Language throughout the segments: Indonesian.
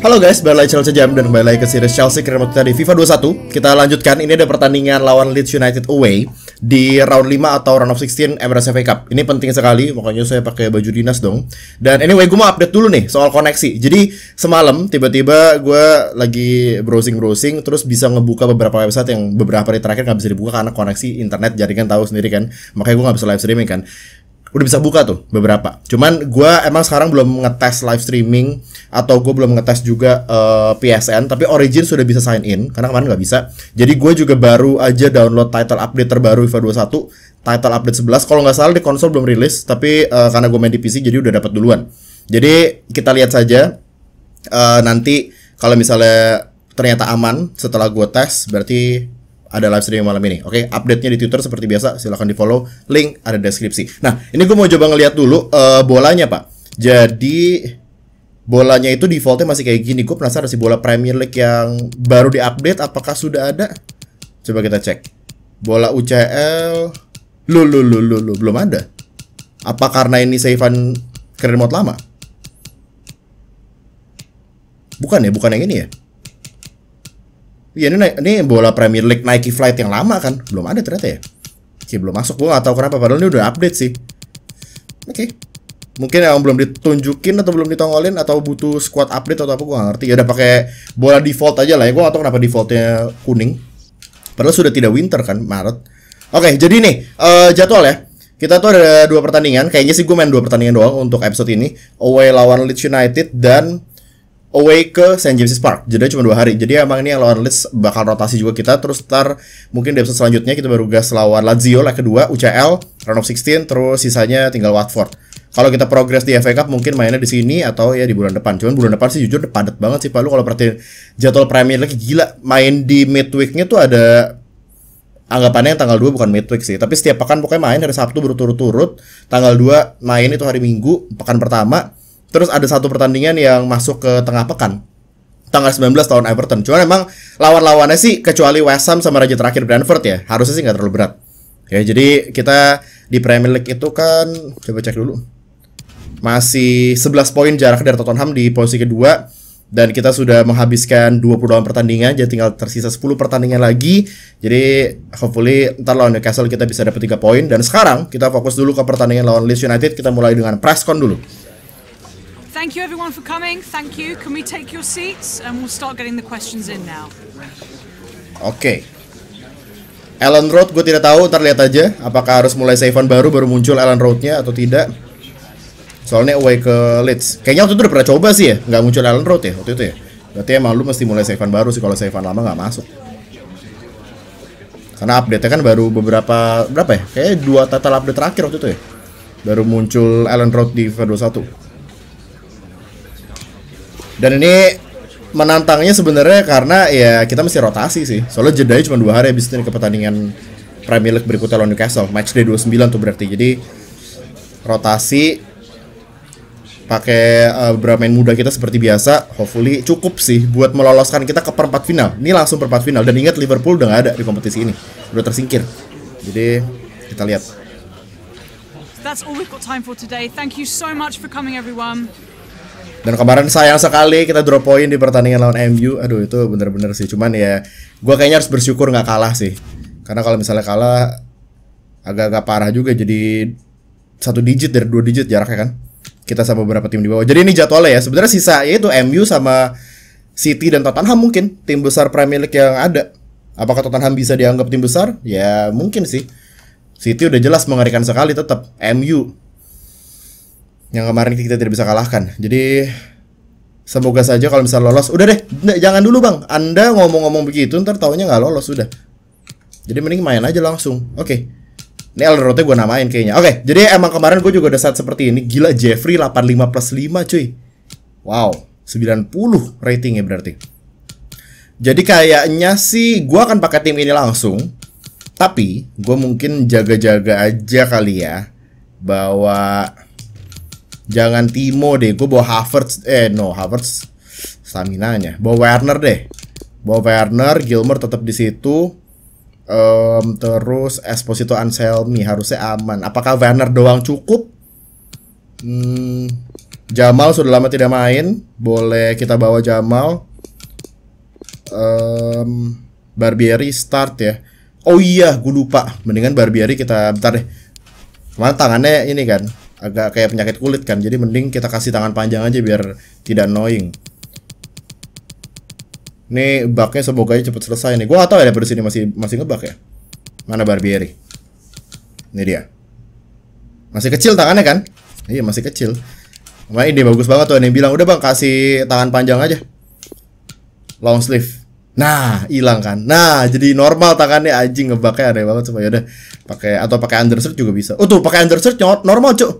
Halo guys, balik lagi channel Sejam dan kembali lagi ke series Chelsea karena kita di FIFA 21. Kita lanjutkan, ini ada pertandingan lawan Leeds United away di round 5 atau round of 16 Emirates FA Cup. Ini penting sekali, makanya saya pakai baju dinas dong. Dan anyway, gue mau update dulu nih soal koneksi. Jadi semalam tiba-tiba gue lagi browsing-browsing terus bisa ngebuka beberapa website yang beberapa hari terakhir gak bisa dibuka karena koneksi internet jaringan, tahu sendiri kan. Makanya gue gak bisa live streaming kan. Udah bisa buka tuh beberapa. Cuman gue emang sekarang belum ngetes live streaming atau gue belum ngetes juga PSN. Tapi Origin sudah bisa sign in karena kemarin nggak bisa. Jadi gue juga baru aja download title update terbaru FIFA 21, title update 11. Kalau nggak salah di konsol belum rilis. Tapi karena gue main di PC jadi udah dapat duluan. Jadi kita lihat saja nanti kalau misalnya ternyata aman setelah gue tes berarti ada live stream malam ini. Oke, update-nya di Twitter seperti biasa, silahkan di-follow, link ada deskripsi. Nah, ini gue mau coba ngeliat dulu bolanya, Pak. Jadi bolanya itu defaultnya masih kayak gini. Gue penasaran sih bola Premier League yang baru diupdate apakah sudah ada? Coba kita cek. Bola UCL belum ada. Apa karena ini savean ke remote lama? Bukan ya, bukan yang ini ya. Ya ini bola Premier League Nike Flight yang lama kan. Belum ada ternyata ya. Oke, belum masuk. Gue gak tau kenapa. Padahal ini udah update sih. Oke. Mungkin yang belum ditunjukin atau belum ditongolin atau butuh squad update atau apa. Gue gak ngerti. Ya udah pakai bola default aja lah ya. Gue gak tau kenapa defaultnya kuning. Padahal sudah tidak winter kan, Maret. Oke, jadi nih jadwal ya. Kita tuh ada 2 pertandingan. Kayaknya sih gue main 2 pertandingan doang untuk episode ini. Away lawan Leeds United dan away ke St. James's Park. Jadinya cuma 2 hari. Jadi emang ini yang lawan Leeds bakal rotasi juga kita. Terus ntar mungkin di episode selanjutnya kita baru gas lawan Lazio lah kedua, UCL, round of 16, terus sisanya tinggal Watford. Kalau kita progress di FA Cup mungkin mainnya di sini atau ya di bulan depan. Cuman bulan depan sih jujur padat banget sih Pak. Lu kalau perhatiin jadwal Premier League gila, main di midweek-nya tuh ada anggapannya yang tanggal 2 bukan midweek sih. Tapi setiap pekan pokoknya main hari Sabtu berturut-turut. Tanggal 2 main itu hari Minggu, pekan pertama. Terus ada 1 pertandingan yang masuk ke tengah pekan. Tanggal 19 tahun Everton. Cuman emang lawan-lawannya sih kecuali West Ham sama raja terakhir Brentford ya. Harusnya sih nggak terlalu berat. Ya jadi kita di Premier League itu kan coba cek dulu. Masih 11 poin jarak dari Tottenham di posisi kedua. Dan kita sudah menghabiskan 22 pertandingan. Jadi tinggal tersisa 10 pertandingan lagi. Jadi hopefully ntar lawan Newcastle kita bisa dapat 3 poin. Dan sekarang kita fokus dulu ke pertandingan lawan Leeds United. Kita mulai dengan press con dulu. Thank you everyone for coming. Thank you. Can we take your seats and we'll start getting the questions in now. Oke. Ellen Road gue tidak tahu, ntar lihat aja apakah harus mulai save-an baru muncul Ellen Road-nya atau tidak. Soalnya away ke Leeds. Kayaknya waktu itu udah pernah coba sih ya, nggak muncul Ellen Road ya waktu itu ya. Berarti emang lu mesti mulai save-an baru sih, kalau save-an lama nggak masuk. Karena update-nya kan baru berapa ya? Kayaknya 2 total update terakhir waktu itu ya. Baru muncul Ellen Road di FIFA 21. Dan ini menantangnya sebenarnya karena ya kita mesti rotasi sih. Soalnya jedanya cuma 2 hari habis itu ke pertandingan Premier League berikutnya lawan Newcastle. Match day 29 tuh berarti. Jadi rotasi pakai beberapa main muda kita seperti biasa. Hopefully cukup sih buat meloloskan kita ke perempat final. Ini langsung perempat final. Dan ingat Liverpool udah nggak ada di kompetisi ini. Udah tersingkir. Jadi kita lihat. That's all we've got time for today. Thank you so much for coming everyone. Dan kemarin sayang sekali kita drop poin di pertandingan lawan MU. Aduh itu bener-bener sih. Cuman ya gue kayaknya harus bersyukur nggak kalah sih. Karena kalau misalnya kalah agak-agak parah juga. Jadi 1 digit dari 2 digit jaraknya kan. Kita sama beberapa tim di bawah. Jadi ini jadwalnya ya. Sebenarnya sisa yaitu MU sama City dan Tottenham mungkin. Tim besar Premier League yang ada. Apakah Tottenham bisa dianggap tim besar? Ya mungkin sih. City udah jelas mengerikan sekali tetap. MU yang kemarin kita tidak bisa kalahkan. Jadi semoga saja kalau misalnya lolos. Udah deh, jangan dulu bang. Anda ngomong-ngomong begitu ntar taunya nggak lolos sudah. Jadi mending main aja langsung. Oke. Ini Elrotnya gue namain kayaknya. Oke, jadi emang kemarin gue juga ada saat seperti ini. Gila Jeffrey 85+5 cuy. Wow, 90 ratingnya berarti. Jadi kayaknya sih gue akan pakai tim ini langsung. Tapi gue mungkin jaga-jaga aja kali ya. bawa jangan Timo deh, gue bawa Havertz. Havertz staminanya. Bawa Werner deh. Bawa Werner, Gilmer tetap di situ. Terus Esposito, Anselmi harusnya aman. Apakah Werner doang cukup? Jamal sudah lama tidak main, boleh kita bawa Jamal. Barbieri start ya. Oh iya, gue lupa. Mendingan Barbieri kita bentar deh. Kemarin tangannya ini kan agak kayak penyakit kulit kan, jadi mending kita kasih tangan panjang aja biar tidak annoying. Nih bugnya semoga aja cepet selesai nih. Gue gak tau ya dari sini masih ngebug ya. Mana Barbieri? Ini dia. Masih kecil tangannya kan? Iya masih kecil. Nah, ini bagus banget tuh yang bilang, udah bang kasih tangan panjang aja, long sleeve. Nah hilang kan. Nah jadi normal tangannya, anjing ngebaknya aneh banget. Supaya udah pakai atau pakai undershirt juga bisa. Oh tuh pakai undershirt normal cuy.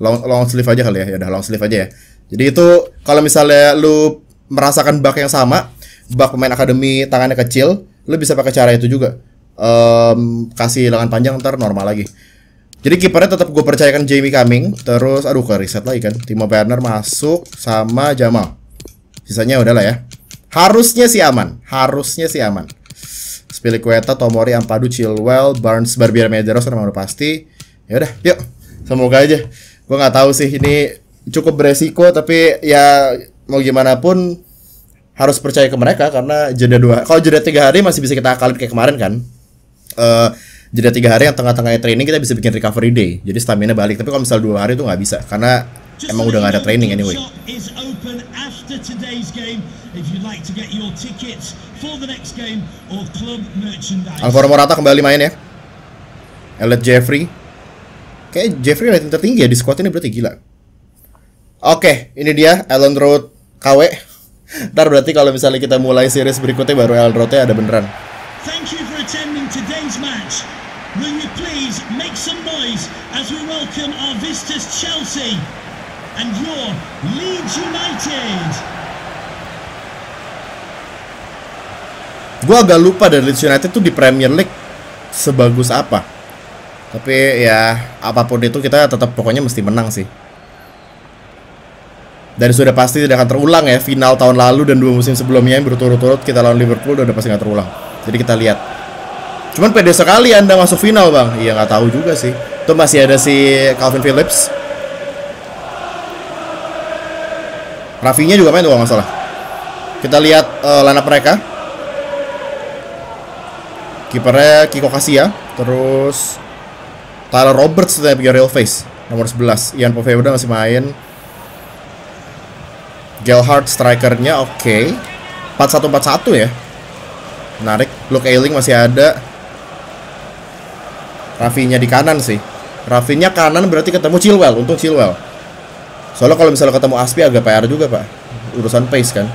Long sleeve aja kali ya. Ya udah long sleeve aja ya. Jadi itu kalau misalnya lu merasakan bug yang sama, bug pemain akademi tangannya kecil, lu bisa pakai cara itu juga. Kasih lengan panjang ntar normal lagi. Jadi kipernya tetap gue percayakan Jamie Cumming. Terus aduh ke reset lagi kan. Timo Werner masuk sama Jamal. Sisanya udahlah ya. Harusnya sih aman. Harusnya sih aman. Spilicueta, Tomori, Ampadu, Chilwell, Barnes, Barbieri, Medeiros memang udah pasti. Ya udah, yuk. Semoga aja. Gue nggak tahu sih ini cukup beresiko, tapi ya mau gimana pun harus percaya ke mereka karena jeda 2. Kalau jeda 3 hari masih bisa kita akalin kayak kemarin kan. Jeda 3 hari yang tengah-tengahnya training kita bisa bikin recovery day, jadi stamina balik. Tapi kalau misal 2 hari itu nggak bisa karena emang udah nggak ada training anyway. Alvaro Morata kembali main ya. Elliot Jeffrey, kayak Jeffrey rating tertinggi ya di squad ini berarti gila. Oke, ini dia Elland Road KW. Ntar berarti kalau misalnya kita mulai series berikutnya baru Elland Roadnya ada beneran. Will you please make some noise as we welcome our visitors Chelsea and your Leeds United. Gua agak lupa dari Leeds United tuh di Premier League sebagus apa. Tapi ya apapun itu kita tetap pokoknya mesti menang sih. Dan sudah pasti tidak akan terulang ya, final tahun lalu dan 2 musim sebelumnya yang berturut-turut kita lawan Liverpool udah pasti nggak terulang. Jadi kita lihat. Cuman pede sekali Anda masuk final bang. Iya nggak tahu juga sih. Itu masih ada si Calvin Phillips. Rafinya juga main tuh nggak salah. Kita lihat lineup mereka. Kipernya Kiko Kasia. Terus Tyler Roberts sudah punya real face. Nomor 11. Ian Poveda masih main. Gelhardt strikernya oke. 4-1-4-1 ya. Menarik. Luke Ayling masih ada. Rafinya di kanan sih. Rafinya kanan berarti ketemu Chilwell. Untung Chilwell. Soalnya kalau misalnya ketemu Aspi agak PR juga pak. Urusan pace kan.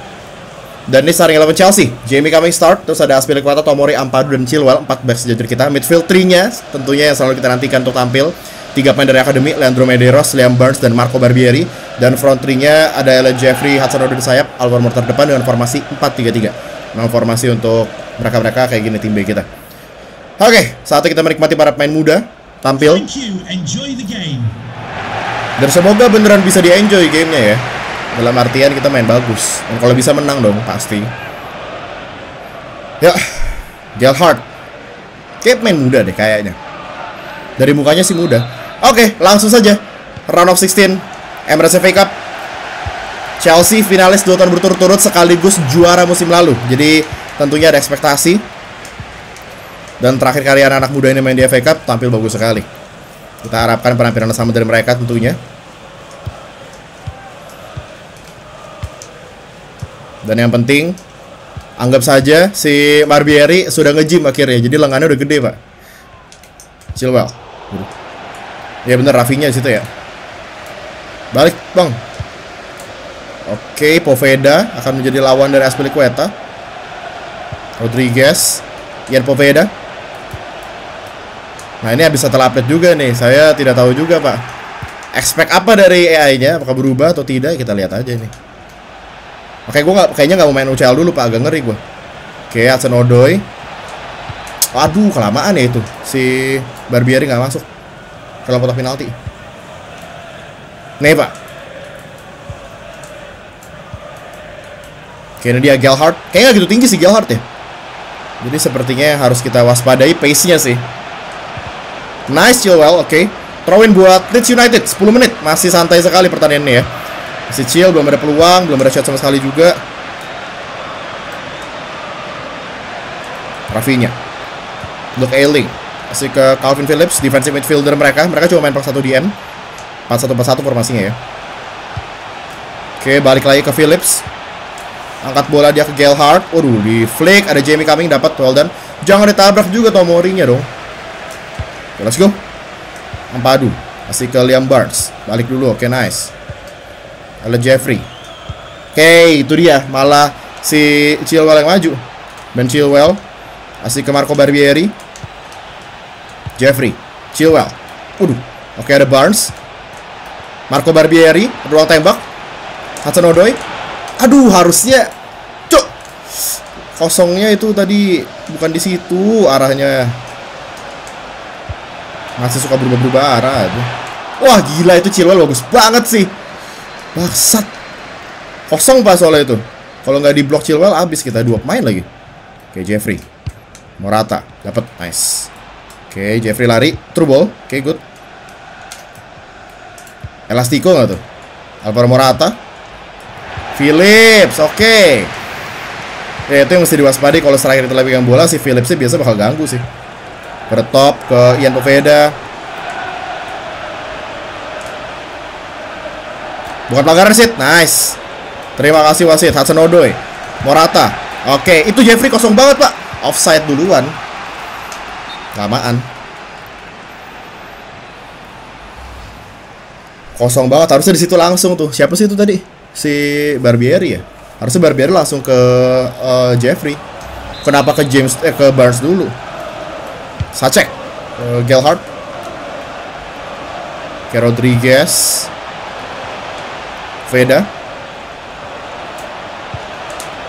Dan ini starting 11 Chelsea. Jamie Cumming start. Terus ada Aspi, Likwata, Tomori, Ampadu, dan Chilwell. 4 back sejajar kita. Midfield 3-nya tentunya yang selalu kita nantikan untuk tampil. 3 pemain dari akademi. Leandro Medeiros, Liam Barnes, dan Marco Barbieri. Dan front 3-nya ada Elliot Jeffrey, Hudson-Odoi di sayap. Alvaro Morata depan dengan formasi 4-3-3. Memang formasi untuk mereka-mereka kayak gini tim B kita. Oke, saatnya kita menikmati para pemain muda tampil. Dan semoga beneran bisa di-enjoy gamenya ya. Dalam artian kita main bagus. Dan kalau bisa menang dong, pasti. Ya, Gelhardt. Kayak main muda deh kayaknya. Dari mukanya sih muda. Oke, langsung saja. Round of 16. Emirates FA Cup. Chelsea finalis 2 tahun berturut-turut sekaligus juara musim lalu. Jadi tentunya ada ekspektasi. Dan terakhir kali anak-anak muda ini main di FA Cup tampil bagus sekali. Kita harapkan penampilan sama dari mereka tentunya. Dan yang penting, anggap saja si Barbieri sudah nge-gym akhirnya. Jadi lengannya udah gede pak. Chilwell. Ya bener, Rafinya disitu ya. Balik bang. Oke, Poveda akan menjadi lawan dari Azpilicueta. Rodriguez, Ian Poveda. Nah ini habis setelah update juga nih. Saya tidak tahu juga pak. Expect apa dari AI-nya? Apakah berubah atau tidak? Kita lihat aja nih. Oke, gue kayaknya nggak mau main UCL dulu pak. Agak ngeri gue. Oke, Hudson-Odoi. Aduh kelamaan ya itu. Si Barbieri nggak masuk. dalam kotak penalti. Neva. Kayaknya dia Gelhardt. Kayaknya nggak gitu tinggi sih Gelhardt ya. Jadi sepertinya harus kita waspadai pace-nya sih. Nice Chilwell, oke. Throw-in buat Leeds United, 10 menit. Masih santai sekali pertandingannya ya. Masih chill, belum ada peluang, belum ada shot sama sekali juga. Rafinha. Luke Ayling. Masih ke Calvin Phillips, defensive midfielder mereka. Mereka cuma main pas 1 DM. 4-1-4-1 formasinya ya. Oke, balik lagi ke Phillips. Angkat bola dia ke Gelhardt. Waduh, di flick. Ada Jamie Cumming, dapat, well done. Jangan ditabrak juga Tomori-nya dong. Okay, let's go. Ampadu. Masih ke Liam Barnes. Balik dulu, oke, nice. Ada Jeffrey. Oke, itu dia. Malah si Chilwell yang maju. Ben Chilwell. Masih ke Marco Barbieri. Jeffrey. Chilwell. Waduh. Oke, ada Barnes. Marco Barbieri. Ruang tembak. Hudson-Odoi. Aduh, harusnya cuk. Kosongnya itu tadi bukan di situ arahnya. Masih suka berubah-berubah arah. Wah, gila itu Chilwell bagus banget sih. Bangsat. Kosong pas soalnya itu. Kalau nggak di-block Chilwell habis kita 2 pemain lagi. Oke, Jeffrey. Morata dapat, nice. Oke, Jeffrey lari, true ball. Oke, good. Elastico nggak tuh? Alvaro Morata. Phillips, oke. Ya, itu yang mesti diwaspadi kalau striker itu lagi pegang bola, si Phillips sih biasa bakal ganggu sih. Bertop ke Ian Poveda. Bukan pelanggaran sih, nice. Terima kasih wasit. Hudson-Odoi, Morata. Oke, itu Jeffrey kosong banget pak. Offside duluan. Lamaan. Kosong banget, harusnya di situ langsung tuh. Siapa sih itu tadi? Si Barbieri ya. Harusnya Barbieri langsung ke Jeffrey. Kenapa ke James ke Barnes dulu? Sacek Gelhardt. Ke Rodriguez. Veda.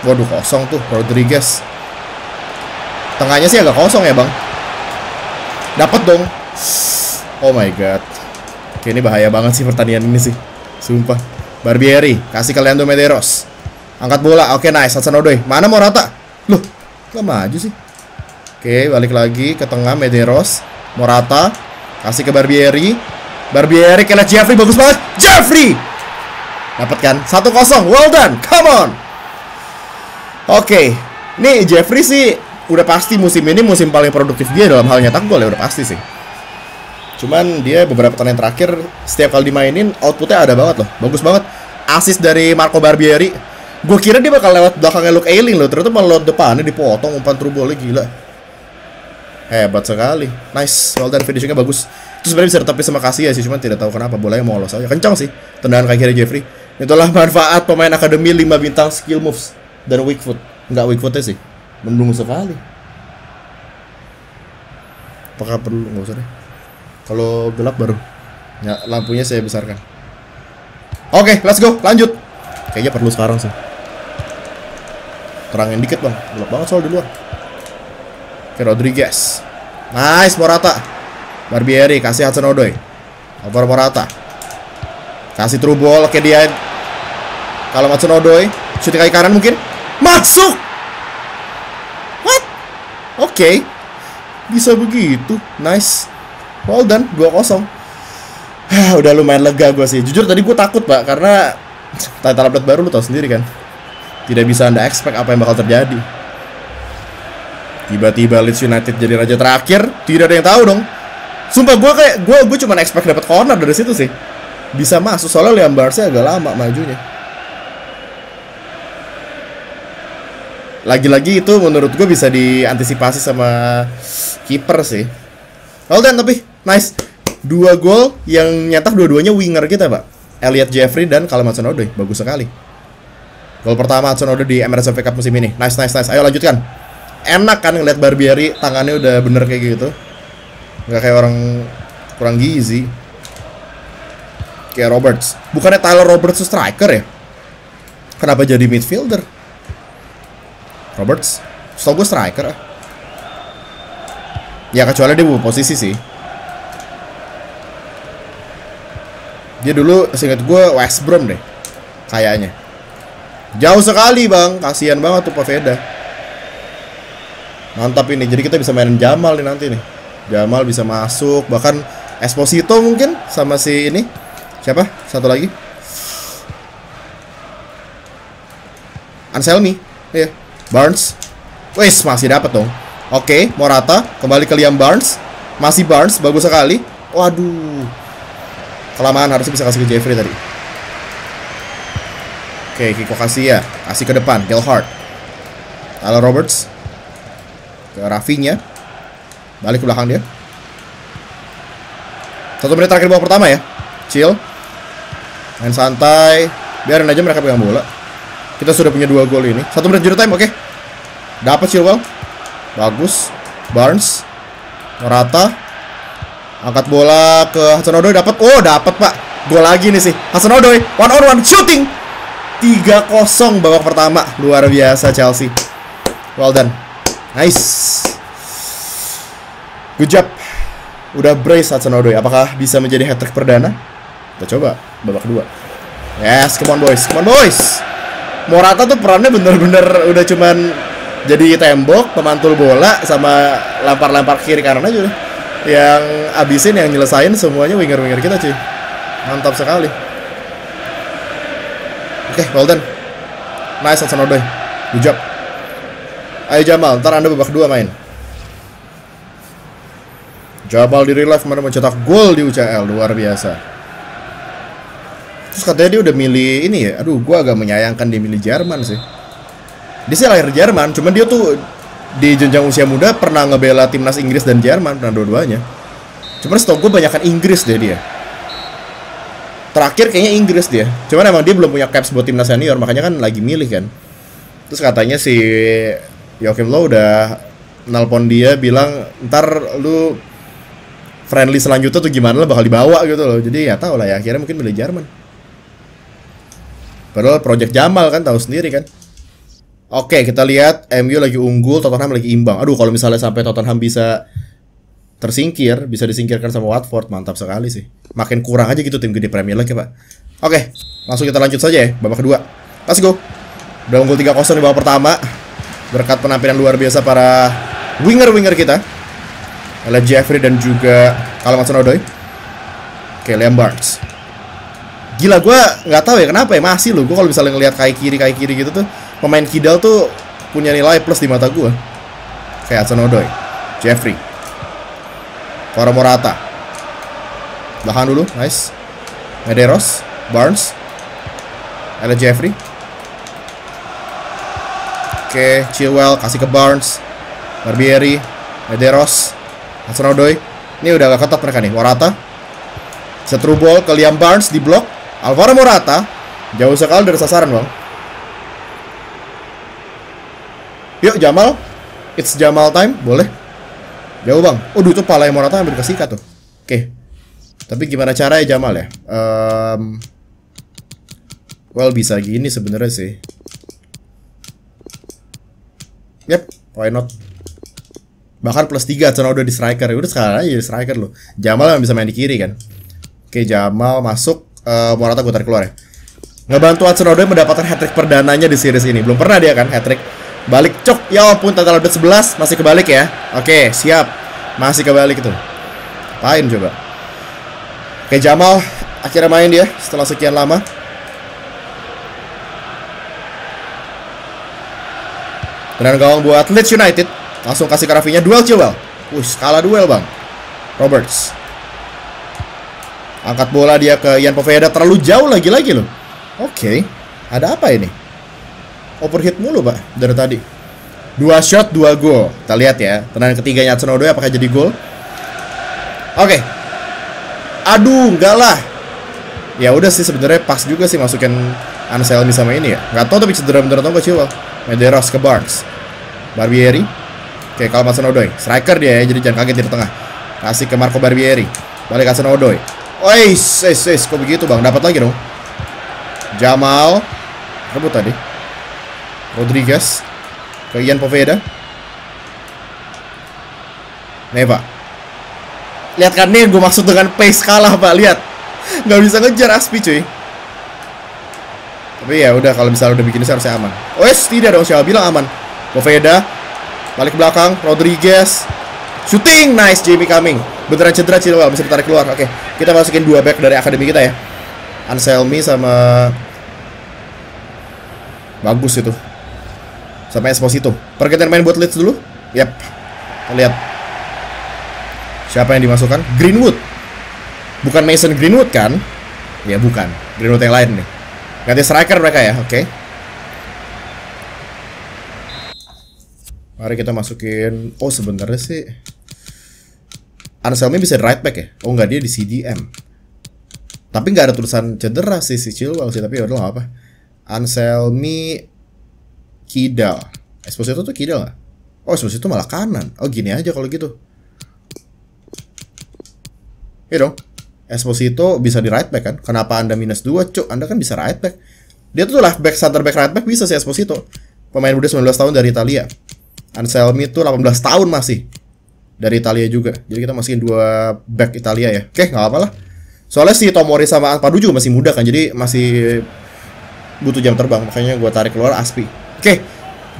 Waduh, kosong tuh Rodriguez. Tengahnya sih agak kosong ya, Bang. Dapat dong. Oh my god. Oke, ini bahaya banget sih pertandingan ini sih. Sumpah. Barbieri, kasih ke Leandro Medeiros. Angkat bola, oke, nice. Hudson-Odoi. Mana Morata? Loh, gak maju sih. Oke, balik lagi ke tengah Medeiros. Morata, kasih ke Barbieri. Barbieri, kena Jeffrey, bagus banget. Jeffrey! Dapat kan? 1-0, well done, come on. Oke, nih Jeffrey sih udah pasti musim ini musim paling produktif dia dalam hal nyetak gol ya, udah pasti sih. Cuman dia beberapa pertandingan terakhir setiap kali dimainin outputnya ada banget loh. Bagus banget. Assist dari Marco Barbieri. Gue kira dia bakal lewat belakangnya Luke Ayling loh. Ternyata malah lewat depannya, dipotong umpan true ball-nya, gila. Hebat sekali. Nice. Well done, finishing-nya bagus. Itu sebenarnya bisa ditepis sama Kasih ya sih, cuman tidak tahu kenapa bolanya lolos aja. Kencang sih tendangan kaki dari Jeffrey. Itulah manfaat pemain akademi 5 bintang skill moves dan weak foot. Enggak weak foot-nya sih. Mendung sekali. Apakah perlu? Enggak usah deh. Kalau gelap baru ya, lampunya saya besarkan. Oke, let's go, lanjut. Kayaknya perlu sekarang sih. Terangin dikit bang, gelap banget soal di luar. Oke, Rodriguez. Nice, Morata. Barbieri, kasih Hudson-Odoi. Over Morata. Kasih true ball, oke dia. Kalau Hudson-Odoi, shooting kaki kanan mungkin. Masuk! What? Oke, bisa begitu, nice. Well done, 2-0. Udah lumayan lega gue sih. Jujur tadi gue takut pak, karena title update baru lu tau sendiri kan. Tidak bisa anda expect apa yang bakal terjadi. Tiba-tiba Leeds United jadi raja terakhir. Tidak ada yang tahu dong. Sumpah gue kayak, gue cuma expect dapat corner dari situ sih. Bisa masuk, soalnya Liam Barnes agak lama majunya. Lagi-lagi itu menurut gue bisa diantisipasi sama kiper sih. Well done, tapi nice. 2 gol yang nyetak dua-duanya winger kita pak, Elliot Jeffrey dan Callum Hudson-Odoi. Bagus sekali. Gol pertama Hudson-Odoi di Emirates FA Cup musim ini. Nice, nice, nice. Ayo lanjutkan. Enak kan ngeliat Barbieri tangannya udah bener kayak gitu. Nggak kayak orang kurang gizi. Kayak Roberts. Bukannya Tyler Roberts itu striker ya? Kenapa jadi midfielder? Roberts? Setau gue striker. Ya kecuali dia buat posisi sih. Dia dulu seingat gue West Brom deh kayaknya. Jauh sekali bang, kasihan banget tuh Poveda. Mantap ini, jadi kita bisa mainin Jamal nih nanti nih. Jamal bisa masuk, bahkan Esposito mungkin sama si ini. Siapa? Satu lagi Anselmi, iya, Barnes. Wes, masih dapat dong. Oke, Morata kembali ke Liam Barnes. Masih Barnes, bagus sekali. Waduh, kelamaan, harusnya bisa kasih ke Jeffrey tadi. Oke, Kiko kasih ya, kasih ke depan, Gilhard, Alan Roberts, ke Rafinya, balik ke belakang dia. 1 menit terakhir babak pertama ya, chill, main santai, biarin aja mereka pegang bola. Kita sudah punya 2 gol ini. 1 menit juru time, oke. Dapat Chilwell, bagus, Barnes, Morata, angkat bola ke Hudson-Odoi, dapat, oh dapat pak, gol lagi nih sih, Hudson-Odoi, 1-on-1 shooting. 3-0 babak pertama. Luar biasa Chelsea. Well done. Nice. Good job. Udah brace Hudson-Odoi. Apakah bisa menjadi hat-trick perdana? Kita coba babak kedua. Yes, come on boys, come on boys. Morata tuh perannya bener-bener udah cuman jadi tembok, pemantul bola, sama lampar-lampar kiri kanan aja udah. Yang abisin, yang nyelesain semuanya winger-winger kita cuy. Mantap sekali. Oke, well done. Nice, Hudson-Odoi. Good job. Ayo Jamal, ntar anda babak kedua main. Jamal di real life kemarin mencetak gol di UCL, luar biasa. Terus katanya dia udah milih ini ya. Aduh, gua agak menyayangkan dia milih Jerman sih. Dia sih lahir Jerman, cuman dia tuh di jenjang usia muda pernah ngebela timnas Inggris dan Jerman, pernah dua-duanya. Cuman stok gua banyakan Inggris deh dia. Terakhir kayaknya Inggris dia. Cuman emang dia belum punya caps buat timnas senior, makanya kan lagi milih kan. Terus katanya si Joachim Low udah nelpon dia bilang, ntar lu friendly selanjutnya tuh gimana, lo bakal dibawa gitu loh. Jadi ya tau lah ya, akhirnya mungkin milih Jerman. Padahal project Jamal kan, tahu sendiri kan. Oke, kita lihat MU lagi unggul, Tottenham lagi imbang. Aduh, kalau misalnya sampai Tottenham bisa tersingkir, bisa disingkirkan sama Watford, mantap sekali sih. Makin kurang aja gitu tim gede Premier League ya pak. Oke, langsung kita lanjut saja ya, babak kedua. Let's go. Udah unggul 3-0 di babak pertama berkat penampilan luar biasa para winger-winger kita. Oleh Jeffrey dan juga Hudson-Odoi. Oke, Liam Barnes. Gila, gue nggak tahu ya kenapa ya, masih loh gue kalau misalnya ngelihat kaki kiri gitu tuh, pemain kidal tuh punya nilai plus di mata gue. Kayak Hudson-Odoi, Jeffrey, Koro Morata. Belakang dulu, nice. Medeiros, Barnes, ada Jeffrey. Oke, Chilwell kasih ke Barnes, Barbieri, Medeiros, Hudson-Odoi. Ini udah agak ketat mereka nih. Morata setru ball ke Liam Barnes, di blok Alvaro Morata. Jauh sekali dari sasaran bang. Yuk Jamal, it's Jamal time, boleh. Jauh bang, waduh itu palanya Morata hampir kesikat tuh. Oke, tapi gimana caranya Jamal ya? Well bisa gini sebenarnya sih. Yap, why not? Bahkan plus 3, Ceno udah di striker. Udah sekarang aja di striker loh. Jamal yang bisa main di kiri kan. Oke, Jamal masuk, Morata gue tarik keluar ya. Ngebantu Hudson-Odoi mendapatkan hat-trick perdananya di series ini. Belum pernah dia kan hat-trick. Balik cok, ya ampun, total update 11 masih kebalik ya. Oke, siap. Masih kebalik itu. Apain coba. Oke, Jamal akhirnya main dia setelah sekian lama. Tendangan gawang buat Leeds United. Langsung kasih ke Rafinya, duel Chilwell. Wush, kalah duel bang. Roberts angkat bola dia ke Ian Poveda, terlalu jauh lagi-lagi loh. Oke, ada apa ini? Overheat mulu pak dari tadi. 2 shot 2 gol. Kita lihat ya tendangan ketiganya Hudson-Odoi apakah jadi gol. Oke. Aduh, enggak lah. Ya udah sih sebenarnya pas juga sih masukin Anselmi sama ini ya. Enggak tahu tapi cedera bener atau enggak sih. Medeiros ke Barnes, Barbieri. Oke, kalau Hudson-Odoi striker dia ya, jadi jangan kaget di tengah. Kasih ke Marco Barbieri, balik ke Hudson-Odoi. Ois, kok begitu bang? Dapat lagi dong. Jamal rebut tadi. Rodriguez ke Ian Poveda. Nih pak, lihat kan, nih gue maksud dengan pace kalah pak. Lihat Nggak bisa ngejar Aspi cuy. Tapi ya udah, kalau misalnya udah bikin harusnya aman. Wes, tidak dong, siapa bilang aman. Poveda balik ke belakang, Rodriguez shooting, nice. Jamie Cumming beneran cedera, Chilwell bisa ditarik keluar. Oke, kita masukin dua back dari akademi kita ya, Anselmi sama bagus itu sama Esposito. Pergantian main buat Leeds dulu. Yap, kita lihat siapa yang dimasukkan. Greenwood, bukan Mason Greenwood kan? Ya bukan, Greenwood yang lain nih. Ganti striker mereka ya, oke. Mari kita masukin. Oh sebenarnya sih Anselmi bisa di right back ya? Oh nggak, dia di CDM. Tapi nggak ada tulisan cedera sih si Chilwell sih, tapi yaudah nggak apa. Anselmi kidal, Esposito tuh kidal nggak? Oh Esposito malah kanan. Oh gini aja kalau gitu. Iya dong, Esposito bisa di right back kan? Kenapa anda minus 2 cuk? Anda kan bisa right back. Dia tuh left back, center back, right back bisa sih Esposito. Pemain muda 19 tahun dari Italia. Anselmi itu 18 tahun masih, dari Italia juga. Jadi kita masukin dua back Italia ya. Oke, nggak apa-apa lah. Soalnya si Tomori sama Ampadu juga masih muda kan, jadi masih butuh jam terbang. Makanya gue tarik keluar Aspi. Oke,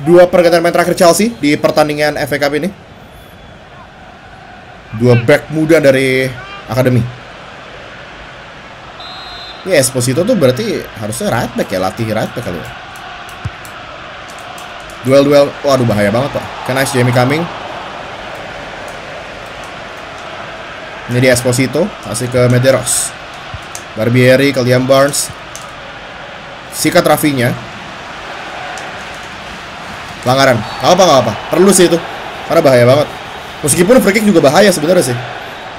dua pergantian main terakhir Chelsea di pertandingan FA Cup ini. Dua back muda dari akademi. Ya Esposito tuh berarti harusnya right back ya, latih right back kali ya. Duel-duel, waduh bahaya banget pak. Oke, nice, Jamie Cumming. Ini dia Esposito, kasih ke Medeiros. Barbieri ke Liam Barnes. Sikat Rafinya. Pelanggaran, gak apa-apa. Perlu sih itu, karena bahaya banget. Meskipun free kick juga bahaya sebenarnya sih.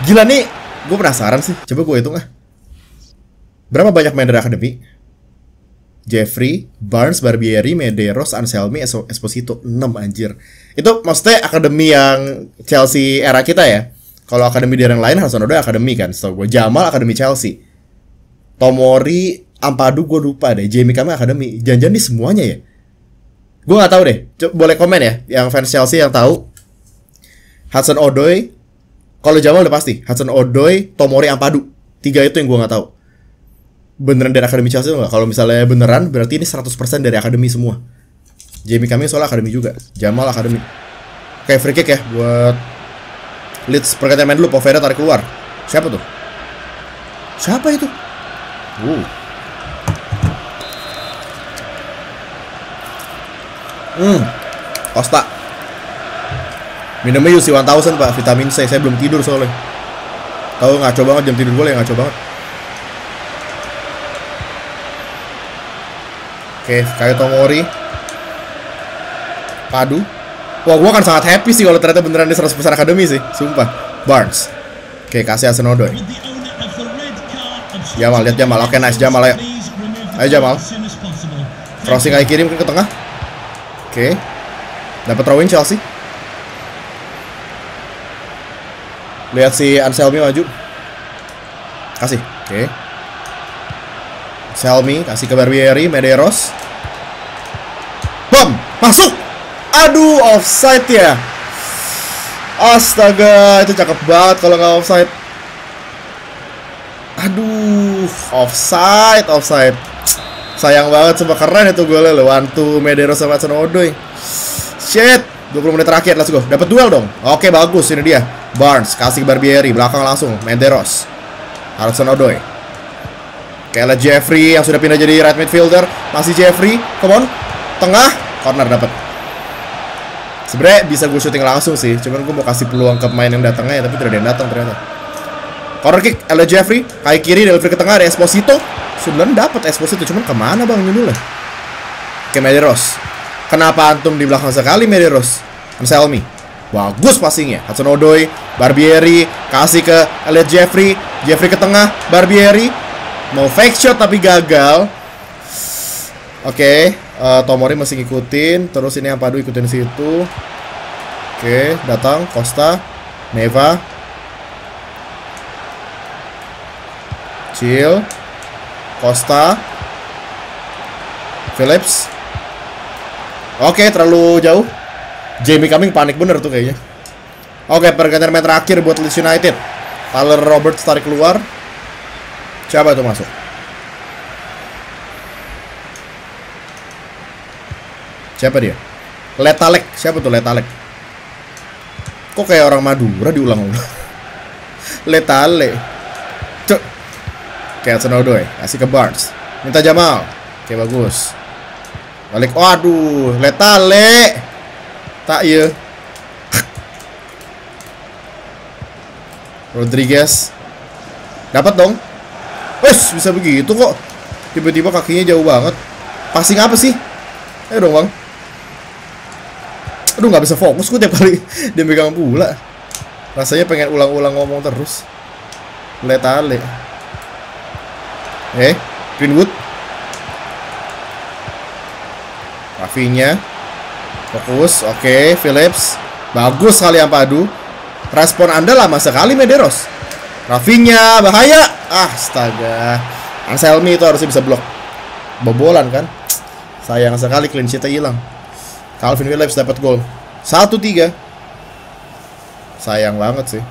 Gila nih, gue penasaran sih. Coba gue hitung ah, berapa banyak main dari akademi? Jeffrey, Barnes, Barbieri, Medeiros, Anselmi, Esposito, 6 anjir. Itu maksudnya akademi yang Chelsea era kita ya. Kalau akademi dari yang lain, Hudson-Odoi akademi kan, setahu gue. Jamal akademi Chelsea, Tomori, Ampadu gue lupa deh. Jamie Cumming akademi. Jangan-jangan di semuanya ya? Gue nggak tahu deh. Coba boleh komen ya, yang fans Chelsea yang tahu. Hudson-Odoi, kalau Jamal udah pasti. Hudson-Odoi, Tomori, Ampadu, 3 itu yang gue nggak tahu. Beneran dari akademi Chelsea nggak? Kalau misalnya beneran, berarti ini 100% dari akademi semua. Jamie Cumming soalnya akademi juga, Jamal akademi. Kayak free kick ya buat Leeds. Pergantian main dulu, Poveda tarik keluar. Siapa tuh? Siapa itu? Costa. Minumnya UC 1000 pak, vitamin C. Saya belum tidur soalnya. Tahu ngaco banget jam tidur gue ya, ngaco banget. Oke, kayak Tomori, Padu. Wah, gue akan sangat happy sih kalau ternyata beneran di 100% akademi sih, sumpah. Barnes. Oke, kasih Hudson-Odoi. Jamal, lihat Jamal. Oke, nice Jamal ya. Ayo Jamal. Crossing kayak kirim ke tengah. Oke, dapat throw-in Chelsea. Lihat si Anselmi maju. Kasih. Oke. Selmi kasih ke Barbieri, Medeiros. Bom, masuk. Aduh, offside ya. Astaga, itu cakep banget kalau nggak offside. Aduh, offside. Sayang banget, sumpah keren itu golnya loh. Wantu Medeiros sama Hudson-Odoi. Shit, 20 menit terakhir, let's go. Dapat duel dong. Oke, bagus, ini dia. Barnes kasih ke Barbieri, belakang langsung Medeiros. Hudson-Odoi. Kayaklah Jeffrey yang sudah pindah jadi right midfielder. Masih Jeffrey, come on. Tengah, corner dapat. Sebenernya bisa gue syuting langsung sih, cuman gue mau kasih peluang ke pemain yang datangnya, tapi tidak ada yang datang ternyata. Corner kick, Ella Jeffrey. Kaki kiri, delivery ke tengah, ada Esposito. Sebenernya dapat Esposito, cuman kemana bang ini lah. Oke, Medeiros. Kenapa antum di belakang sekali Medeiros? Anselmi, bagus passingnya. Hudson-Odoi, Barbieri, kasih ke Ella Jeffrey. Jeffrey ke tengah, Barbieri. Mau fake shot tapi gagal. Oke, Tomori masih ngikutin. Terus ini Ampadu ikutin situ. Oke, datang Costa, Neva, Chill, Costa, Phillips. Oke, terlalu jauh. Jamie Cumming panik bener tuh kayaknya. Oke, pergantian main terakhir buat Leeds United. Tyler Roberts tarik keluar. Siapa tuh masuk? Siapa dia? Letalek. Siapa tuh Letalek? Kok kayak orang Madura diulang-ulang. Letale. Cuk. Kayak Hudson-Odoi. Kasih ke Barnes. Minta Jamal. Oke, bagus. Balik. Waduh, Letale. Tak ya. Rodriguez. Dapat dong. Wes, bisa begitu kok. Tiba-tiba kakinya jauh banget. Passing apa sih? Ayo dong, Bang. Aduh, nggak bisa fokus gue tiap kali dia megang bola. Rasanya pengen ulang-ulang ngomong terus. Letale. Greenwood. Rafinya. Fokus. Oke, Phillips. Bagus sekali Ampadu. Respon Anda lama sekali, Medeiros. Rafinya, bahaya. Astaga. Anselmi itu harusnya bisa blok. Bobolan kan. Sayang sekali clean sheet-nya hilang. Calvin Phillips dapat gol. 1-3. Sayang banget sih.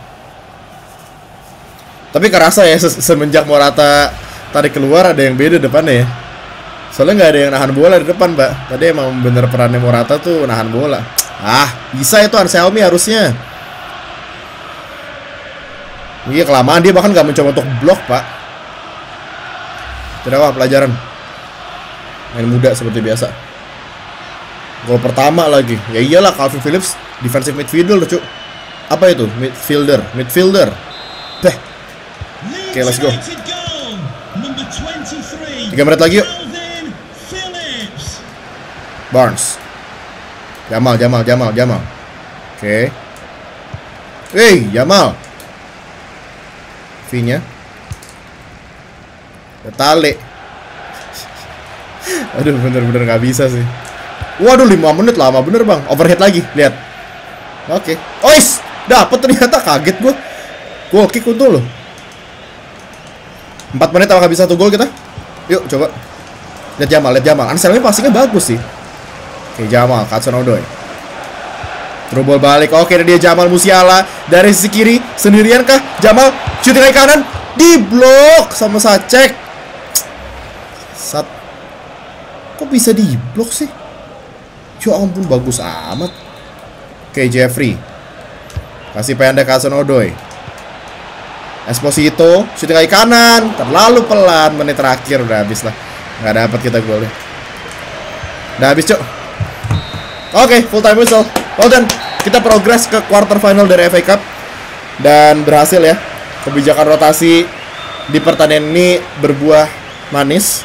Tapi kerasa ya semenjak Morata tarik keluar ada yang beda depannya ya. Soalnya nggak ada yang nahan bola di depan, Pak. Tadi emang bener perannya Morata tuh nahan bola. Ah, bisa itu Anselmi harusnya. Iya, kelamaan dia bahkan nggak mencoba untuk blok, Pak. Tidak apa, pelajaran. Main muda seperti biasa. Gol pertama lagi. Ya iyalah, Calvin Phillips defensive midfielder, Cuk. Apa itu? Midfielder. Teh. Oke, let's go. 3 menit lagi yuk. Barnes. Jamal. Oke. Hey, Jamal. V-nya. Letale. Aduh, bener-bener gak bisa sih. Waduh, 5 menit lama bener, Bang. Overhead lagi, lihat. Oke. Ois, dapat ternyata, kaget gue. Gol kick untung loh. 4 menit apakah bisa 1 gol kita? Yuk, coba. Lihat Jamal. Anselmi passingnya bagus sih. Oke, Jamal, Hudson-Odoi. Through ball balik. Oke, dia Jamal Musiala dari sisi kiri sendirian kah? Jamal shooting ke kanan, diblok sama Sacek. Kok bisa diblok sih? Ya ampun, bagus amat. Oke, Jeffrey. Kasih pendek ke Hudson-Odoi. Esposito shooting kaki kanan, terlalu pelan. Menit terakhir udah habis lah. Nggak dapat kita golnya. Udah habis, Cuk. Oke, full time whistle. Well done. Kita progres ke quarter final dari FA Cup dan berhasil ya. Kebijakan rotasi di pertandingan ini berbuah manis.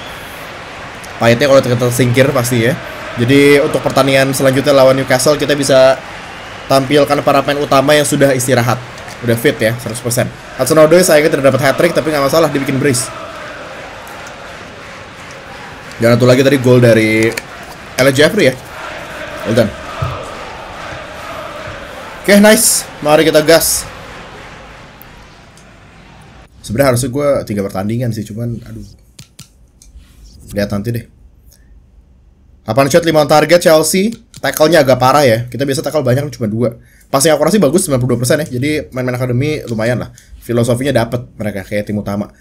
Pahitnya kalau kita tersingkir pasti ya. Jadi untuk pertandingan selanjutnya lawan Newcastle kita bisa tampilkan para pemain utama yang sudah istirahat, udah fit ya 100%. Hudson-Odoi sayangnya tidak dapat hat-trick, tapi nggak masalah, dibikin brace. Dan satu lagi tadi gol dari Jeffrey ya. Well done. Oke, nice. Mari kita gas. Sebenarnya harusnya gue 3 pertandingan sih, cuman aduh. Lihat nanti deh. 8 shot 5 on target Chelsea. Tackle-nya agak parah ya. Kita biasa tackle banyak, cuma 2. Passing akurasi bagus 92% ya. Jadi main-main akademi lumayan lah. Filosofinya dapat mereka kayak tim utama.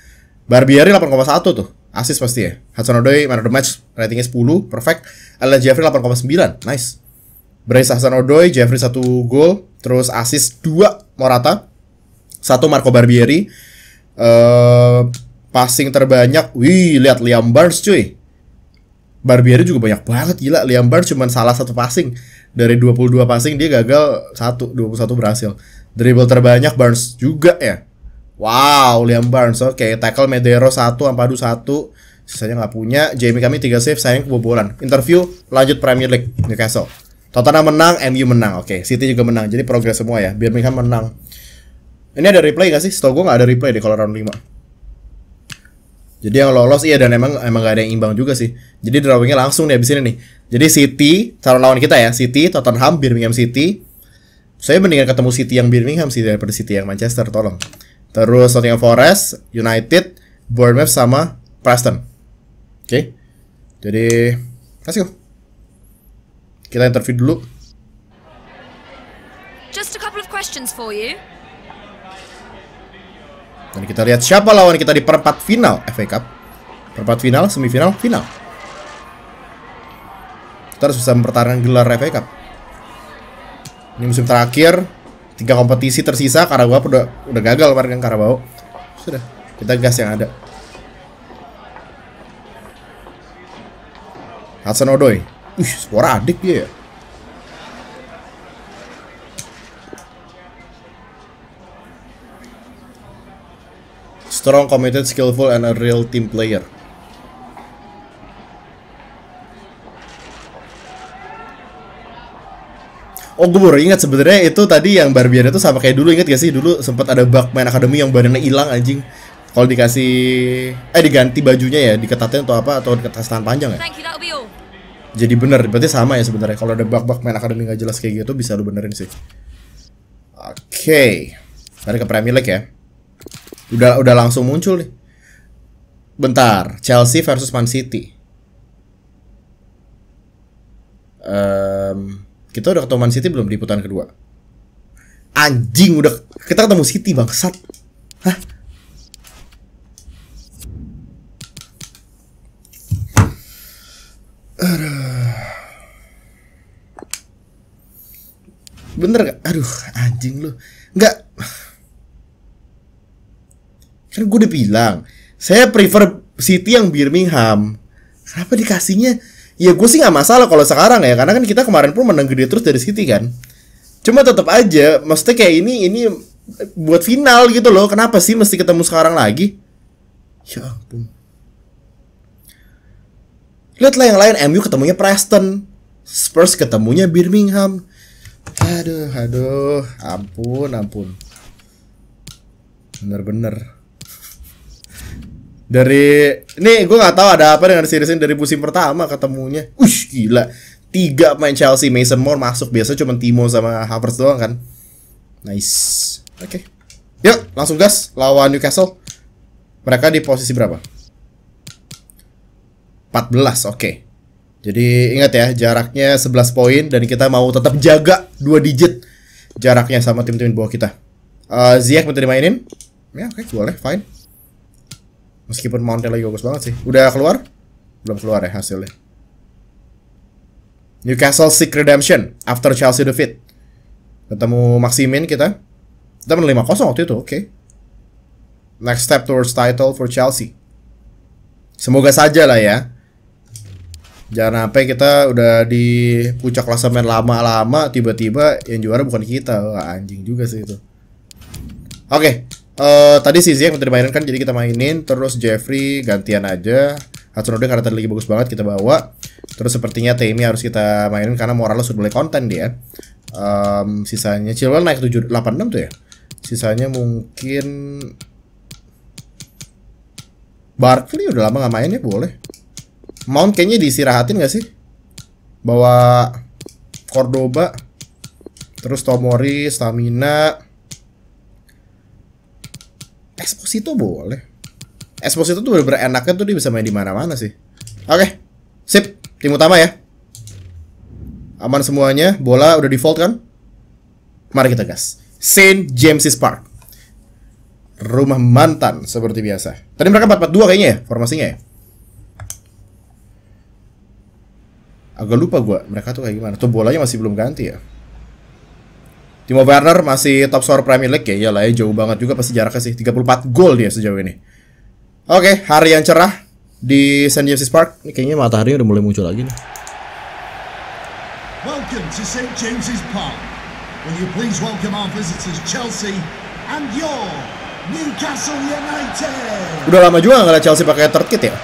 Barbieri 8,1 tuh. Assist pasti ya. Hudson-Odoi man of the match, ratingnya 10, perfect. Adalah Jeffrey 8,9. Nice. Brace Hudson-Odoi, Jeffrey 1 gol, terus assist 2 Morata. 1 Marco Barbieri. Passing terbanyak. Wih, lihat Liam Barnes cuy. Barbieri juga banyak banget, gila. Liam Barnes cuma salah 1 passing. Dari 22 passing dia gagal 1, 21 berhasil. Dribble terbanyak Barnes juga ya. Wow, Liam Barnes. Oke, tackle Medeiros 1, Ampadu 1. Sisanya nggak punya. Jamie kami 3 save, sayang kebobolan. Interview lanjut Premier League Newcastle. Tottenham menang, MU menang. Oke, City juga menang. Jadi progres semua ya. Birmingham menang. Ini ada replay nggak sih? Setau gue nggak ada replay deh kalau round 5. Jadi yang lolos iya, dan emang gak ada yang imbang juga sih. Jadi drawingnya langsung nih abis ini nih. Jadi City, calon lawan kita ya, City, Tottenham, Birmingham City. Saya mendingan ketemu City yang Birmingham sih daripada City yang Manchester, tolong. Terus Nottingham Forest, United, Bournemouth sama Preston. Oke. Jadi let's go. Kita interview dulu. Just a couple of questions for you. Dan kita lihat siapa lawan kita di perempat final FA Cup. Perempat final, semifinal, final. Kita harus bisa mempertahankan gelar FA Cup. Ini musim terakhir, 3 kompetisi tersisa. Karabau udah gagal kemarin kan Karabau. Sudah, kita gas yang ada. Hudson-Odoi. Skor adik dia ya. Strong, committed, skillful, and a real team player. Oh, gue baru ingat sebenarnya itu tadi yang Barbieri itu sama kayak dulu, inget gak sih? Dulu sempat ada bug main akademi yang badannya hilang anjing. Kalau dikasih diganti bajunya ya, diketatin atau apa, atau diketatin tangan panjang ya. Jadi bener, berarti sama ya sebenarnya. Kalau ada bug main akademi nggak jelas kayak gitu bisa lu benerin sih. Oke. Balik ke Premier League ya. Udah langsung muncul nih. Bentar, Chelsea versus Man City. Kita udah ketemu Man City belum di putaran kedua? Anjing, udah kita ketemu City bangsat. Hah? Bener gak? Aduh, anjing lu. Enggak. Kan gue udah bilang, saya prefer City yang Birmingham. Kenapa dikasihnya? Ya gue sih gak masalah kalau sekarang ya, karena kan kita kemarin pun menang gede terus dari City kan. Cuma tetap aja, maksudnya kayak ini buat final gitu loh. Kenapa sih mesti ketemu sekarang lagi? Ya ampun. Lihatlah yang lain, MU ketemunya Preston, Spurs ketemunya Birmingham. Aduh, ampun. Bener-bener. Dari nih gue nggak tahu ada apa dengan series ini dari musim pertama ketemunya. Gila. 3 pemain Chelsea, Mason Mount masuk, biasa cuma Timo sama Havertz doang kan. Nice. Oke. Yuk, langsung gas lawan Newcastle. Mereka di posisi berapa? 14. Oke. Jadi ingat ya, jaraknya 11 poin dan kita mau tetap jaga 2 digit jaraknya sama tim-tim bawah kita. Ziyech minta dimainin. Ya, oke, boleh, fine. Meskipun Mount lagi bagus banget sih. Udah keluar? Belum keluar ya hasilnya. Newcastle seek redemption after Chelsea defeat. Ketemu Maximin kita. Kita menang 5-0 waktu itu, oke. Next step towards title for Chelsea. Semoga saja lah ya. Jangan sampai kita udah di puncak klasemen lama-lama, tiba-tiba yang juara bukan kita. Wah, anjing juga sih itu. Oke. Tadi si Ziyech minta dimainin kan, jadi kita mainin. Terus Jeffrey gantian aja. Hudson-Odoi karena tadi lagi bagus banget, kita bawa. Terus sepertinya Tammy harus kita mainin karena Morales sudah mulai konten dia. Sisanya Chilwell naik 786 tuh ya. Sisanya mungkin Barkley udah lama gak main ya, boleh. Mount kayaknya diistirahatin gak sih? Bawa Cordoba. Terus Tomori, stamina. Esposito boleh. Esposito tuh bener-bener enaknya tuh dia bisa main di mana-mana sih. Oke, sip. Tim utama ya. Aman semuanya. Bola udah default kan? Mari kita gas. St. James's Park. Rumah mantan seperti biasa. Tadi mereka 4-4-2 kayaknya ya formasinya ya. Agak lupa gue mereka tuh kayak gimana. Tuh bolanya masih belum ganti ya. Timo Werner masih top scorer Premier League ya, iyalah ya, jauh banget juga pasti jaraknya sih, 34 gol dia sejauh ini. Oke, hari yang cerah di St. James's Park. Ini kayaknya matahari udah mulai muncul lagi nih. Welcome to St. James's Park. Will you please welcome our visitors Chelsea and your Newcastle United. Udah lama juga nggak ada Chelsea pakai third kit ya.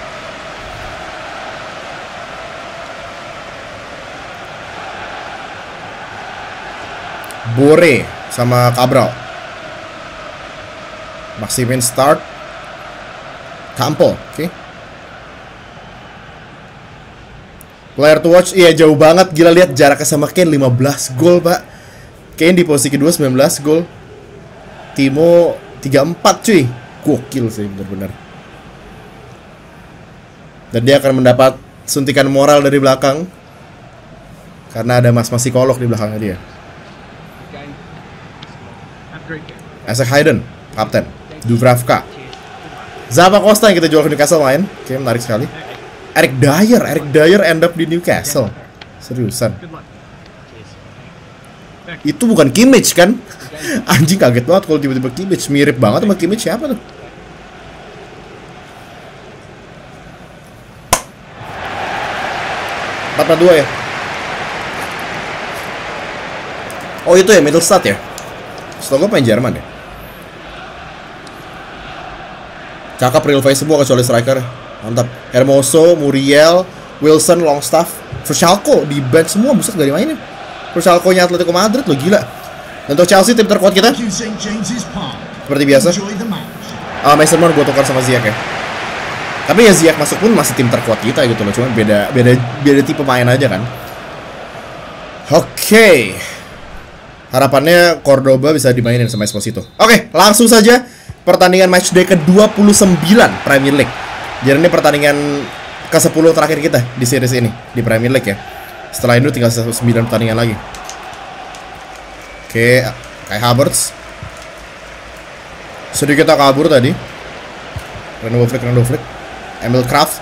Bore sama Cabral. Maximin start. Campbell, oke. Player to watch, iya jauh banget. Gila, lihat jaraknya sama Kane, 15 gol, Pak. Kane di posisi kedua 19 gol. Timo 34 cuy. Gokil sih benar-benar. Dan dia akan mendapat suntikan moral dari belakang. Karena ada mas-mas psikolog di belakangnya dia. Isaac Hayden, kapten. Dubravka. Zappa Costa yang kita jual ke Newcastle lain. Oke, menarik sekali. Eric Dyer end up di Newcastle. Seriusan. Itu bukan Kimmich kan? Anjing, kaget banget kalau tiba-tiba Kimmich. Mirip banget sama Kimmich, siapa tuh? Apa dua ya? Oh itu ya, Middlestadt ya? Setelah gue main Jerman ya? Cakap real face semua kecuali striker. Mantap. Hermoso, Muriel, Wilson, Longstaff, Verschalko di bench semua, buset gak dimainin. Verschalko-nya Atletico Madrid loh, gila. Untuk Chelsea tim terkuat kita. Seperti biasa. Mason Mount gue tukar sama Ziyech ya. Tapi ya Ziyech masuk pun masih tim terkuat kita gitu loh, cuman beda tipe main aja kan. Oke. Harapannya Cordoba bisa dimainin sama Esposito. Oke, langsung saja. Pertandingan matchday ke-29 Premier League. Jadi ini pertandingan ke-10 terakhir kita di series ini, di Premier League ya. Setelah itu tinggal 9 pertandingan lagi. Oke, Kai Havertz sedikit tak kabur tadi. Random flick Emil Kraft.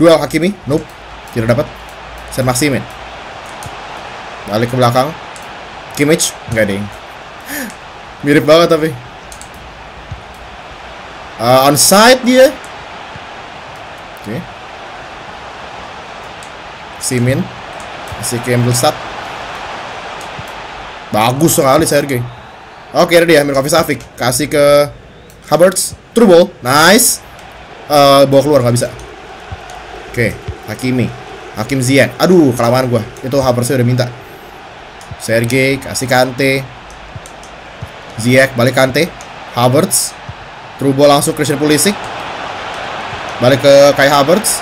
Duel Hakimi, nope, tidak dapat. Sen Maximin balik ke belakang. Kimmich, nggak ding. Mirip banget tapi onside dia. Oke, Simin masih ke Middlestadt. Bagus sekali Sergej. Oke, ada dia Milinković-Savić, kasih ke Havertz. True ball, nice. Bawa keluar nggak bisa. Oke, Hakim Ziyech. Aduh, kelamaan gua. Itu Havertznya udah minta. Sergej kasih Kante. Ziyech balik Kante, Havertz, through ball langsung Christian Pulisic, balik ke Kai Havertz.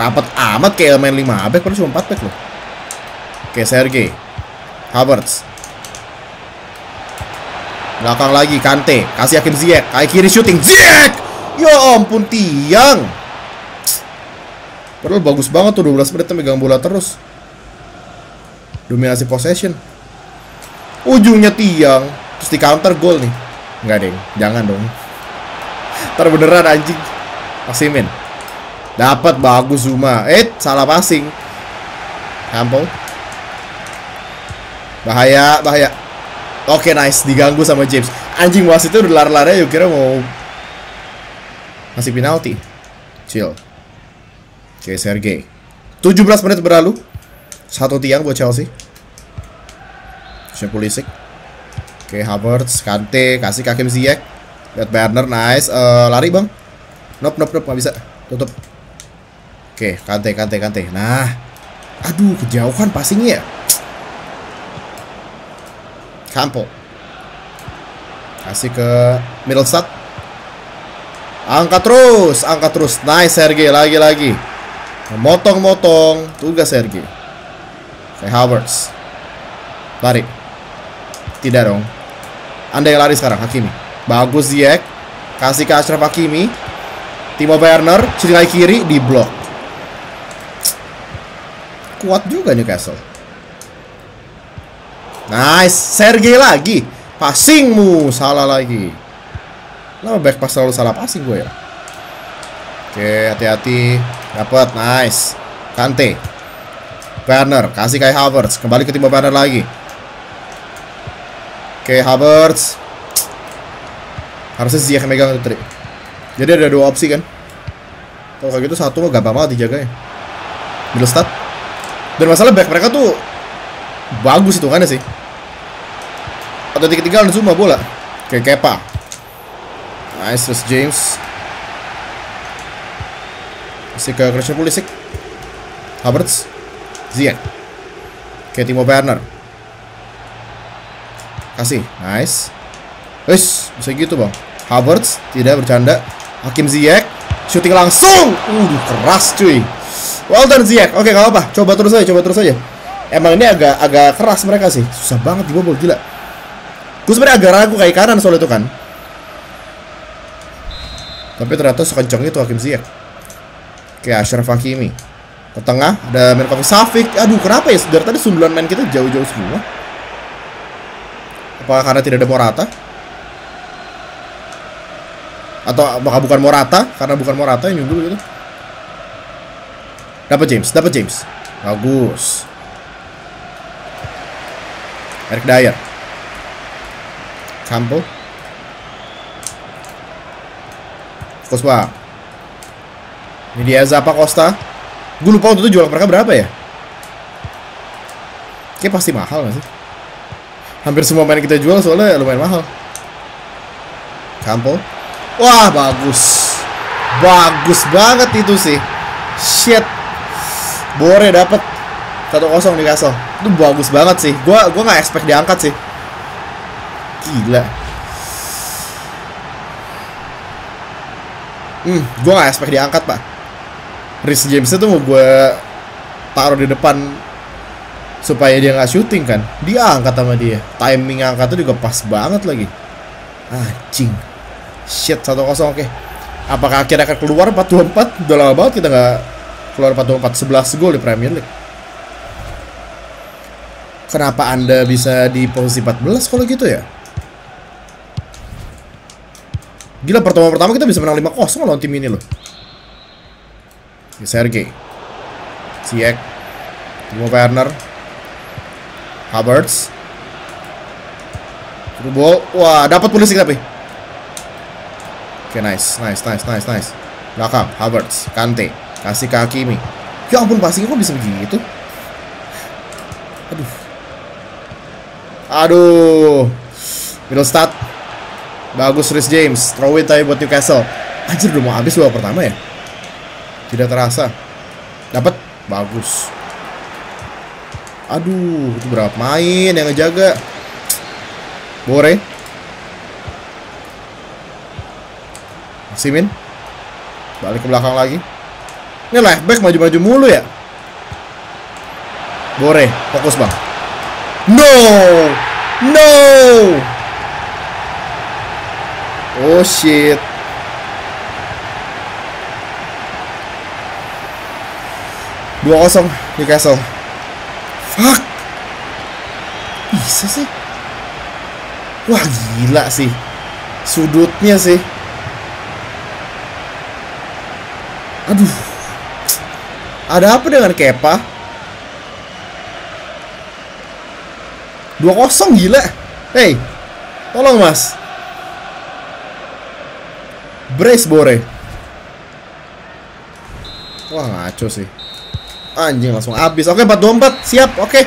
Rapat amat kayak main 5 back, padahal cuma 4 back loh. Oke, Sergej, Havertz, belakang lagi Kante, kasih Hakim Ziyech, kaki kiri shooting Ziyech, ya ampun tiang. Padahal bagus banget tuh 12 menit megang bola terus, dominasi possession. Ujungnya tiang, terus di counter gol nih. Nggak deng, jangan dong. Ntar beneran anjing. Maximin dapat, bagus Zuma. Salah passing. Kampung. Bahaya. Oke, nice. Diganggu sama James. Anjing, wasit itu udah lari-lari, yuk kira mau masih penalti. Chill. Oke, Sergej. 17 menit berlalu. Satu tiang buat Chelsea. Pulisic. Oke, Havertz, Kante, kasih Hakim Ziyech. Lihat Werner, nice. Lari bang. Nope, nggak bisa. Tutup. Oke, Kante. Nah, aduh, kejauhan passingnya. Campbell kasih ke Middlestadt. Angkat terus. Nice, Sergej lagi. Motong. Tugas Sergej. Oke, Havertz. Lari. Tidak dong. Anda yang lari sekarang, Hakimi. Bagus Ziyech. Kasih ke Achraf Hakimi. Timo Werner, kaki kiri di blok. Kuat juga Newcastle. Nice, Sergej lagi. Passingmu salah lagi. Kenapa back pass selalu salah passing gue ya? Oke, hati-hati. Dapat, nice. Kante. Werner, kasih Kai Havertz. Kembali ke Timo Werner lagi. Oke, Havertz. Harusnya Ziyech yang megang trik. Jadi ada dua opsi kan. Kalau kayak gitu satu mah gampang banget dijaganya. Middlestadt. Dan masalah back mereka tuh bagus hitungannya sih. Atau tiga-tiga langsung mah bola. Oke, Kepa. Nice, Reece James. Masih ke Christian Pulisic. Havertz. Ziyech. Oke, Timo Werner. Kasih, nice. Wis, bisa gitu bang. Havertz, tidak bercanda. Hakim Ziyech, shooting langsung. Keras cuy. Well done Ziyech. Oke, gak apa-apa. Coba terus aja. Emang ini agak keras mereka sih. Susah banget dibobol, gila. Gue sebenarnya agak ragu kayak kanan soal itu kan. Tapi ternyata sekencang itu Hakim Ziyech. Oke, Achraf Hakimi. Ke tengah ada Milinković-Savić. Aduh, kenapa ya? Dari tadi sundulan main kita jauh-jauh semua. Apakah karena tidak ada Morata? Atau apakah bukan Morata? Karena bukan Morata yang nyundul gitu. Dapat James. Bagus. Eric Dyer. Campbell. Kospa. Ini dia Zappa Costa. Gue lupa untuk itu jual mereka berapa ya? Kayaknya pasti mahal gak sih? Hampir semua main kita jual soalnya lumayan mahal. Campbell. Wah, bagus. Bagus banget itu sih. Shit. Bore dapet 1-0 di Newcastle. Itu bagus banget sih. Gua gak expect diangkat sih. Gila. Gua gak expect diangkat, Pak. Reece James itu mau gue taruh di depan supaya dia nggak syuting kan, dia angkat sama dia. Timing angkatnya juga pas banget lagi. Anjing. Shit, 1-0, oke. Apakah akhirnya akan keluar 4-2-4? Udah lama banget kita nggak keluar 4-2-4. 11 gol di Premier League. Kenapa Anda bisa di posisi 14 kalau gitu ya? Gila, pertemuan pertama kita bisa menang 5-0 lawan tim ini loh. Sergej Ziyech, Timo Werner, Havertz, Chilwell. Wah, dapat Pulisic tapi. Oke, nice. Belakang Havertz, Kante, kasih ke Hakimi. Ya ampun, passingnya kok bisa begitu? Aduh. Middlestad. Bagus Reece James. Throw it aja buat Newcastle. Anjir, udah mau habis babak pertama ya? Tidak terasa. Dapat. Bagus. Aduh, itu berapa main yang ngejaga. Bore. Simin. Balik ke belakang lagi. Ini left back maju-maju mulu ya. Bore, fokus Bang. No. Oh shit. Dua kosong Newcastle. Fuck. Bisa sih. Wah, gila sih. Sudutnya sih. Aduh. Ada apa dengan Kepa? 2-0 gila. Hey. Tolong, Mas. Brace Bore. Wah, ngaco sih. Anjing, langsung habis. Oke, 4-2-4. Siap. Oke.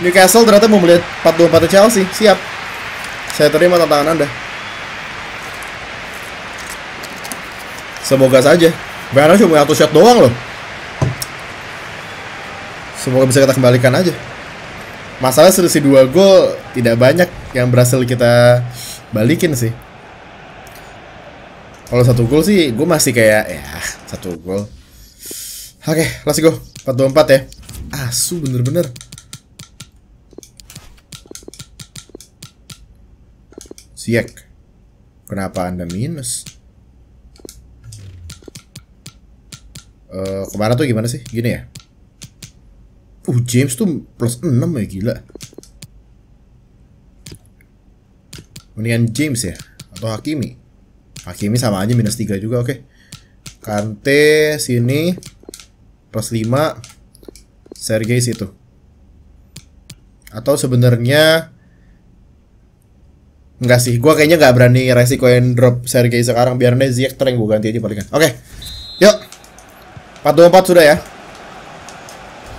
Newcastle ternyata mau melihat 4-2-4 Chelsea. Siap. Saya terima tantangan Anda. Semoga saja. Benar cuma satu shot doang loh. Semoga bisa kita kembalikan aja. Masalah selisih 2 gol tidak banyak yang berhasil kita balikin sih. Kalau 1 gol sih gue masih kayak ya 1 gol. Oke, let's go. 4-2-4 ya. Asu bener-bener. Ziyech. Kenapa Anda minus? Kemana tuh, gimana sih? Gini ya. James tuh plus 6 ya, gila. Mendingan James ya, atau Hakimi. Hakimi sama aja minus 3 juga, oke. Kante sini plus 5, Sergej situ. Atau sebenarnya enggak sih, gua kayaknya nggak berani resikoin drop Sergej sekarang, biar nih Ziyech tereng gua ganti aja palingan. Oke. Yuk. 4-2-4 sudah ya.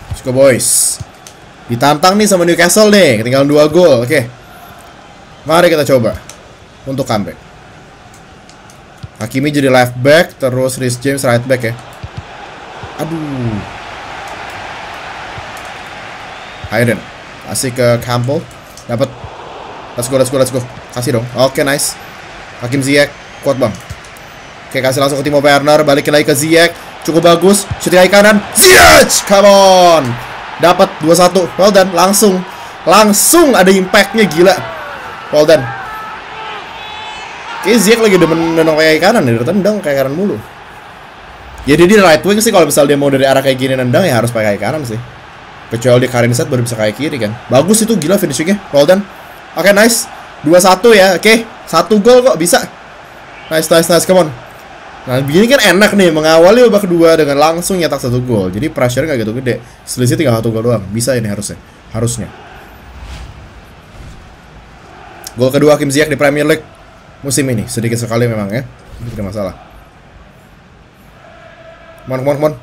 Let's go, boys. Ditantang nih sama Newcastle nih. Ketinggalan 2 gol. Oke. Mari kita coba untuk comeback. Hakimi jadi left back, terus Reece James right back ya. Aduh. Hayden. Kasih ke Campbell. Dapat. Let's go. Kasih dong. Oke, nice. Hakim Ziyech, kuat Bang. Oke, kasih langsung ke Timo Werner, balikin lagi ke Ziyech. Cukup bagus, shoot dari kanan. Ziyech, come on. Dapat 2-1. Well done, langsung ada impactnya, gila. Well done. Oke, Ziyech lagi demen nendang kayak kanan ya, tendang kayak kanan mulu. Jadi di right wing sih kalau misal dia mau dari arah kayak gini nendang ya harus pakai kanan sih. Kecuali di karim set baru bisa kayak kiri kan. Bagus itu, gila finishingnya. Well done. Oke, nice. 2-1 ya, oke. Satu gol kok bisa. Nice, come on. Nah, begini kan enak nih, mengawali babak kedua dengan langsung nyetak satu gol. Jadi pressure nggak gitu gede. Selisih tinggal satu gol doang. Bisa ini harusnya. Gol kedua Hakim Ziyech di Premier League musim ini. Sedikit sekali memang ya. Tidak masalah. Come on.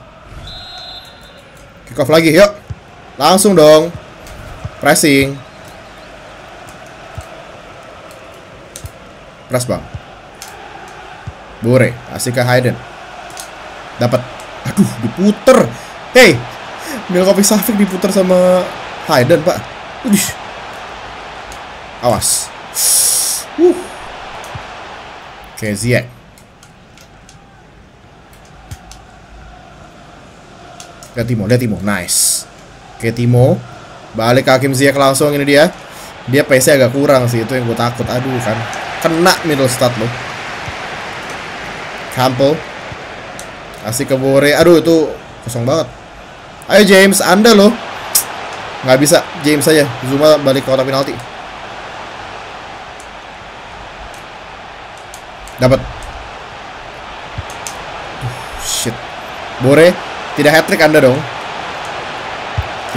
Kick off lagi, yuk. Langsung dong. Pressing. Press, Bang. Bore, asik ke Hayden. Dapat. Aduh, diputer. Hey. Milinković-Savić diputer sama Hayden, Pak. Udih. Awas. Oke, Ziyech. Lihat Timo. Nice. Oke, Timo. Balik ke Hakim Ziyech langsung, ini dia. Dia pace-nya agak kurang sih, itu yang gue takut. Aduh, kan kena middle start loh. Campbell. Asik ke Bore. Aduh, itu kosong banget. Ayo James, Anda loh. Nggak bisa, James aja. Zuma balik ke kotak penalti. Dapat. Shit. Bore, tidak hat-trick Anda dong.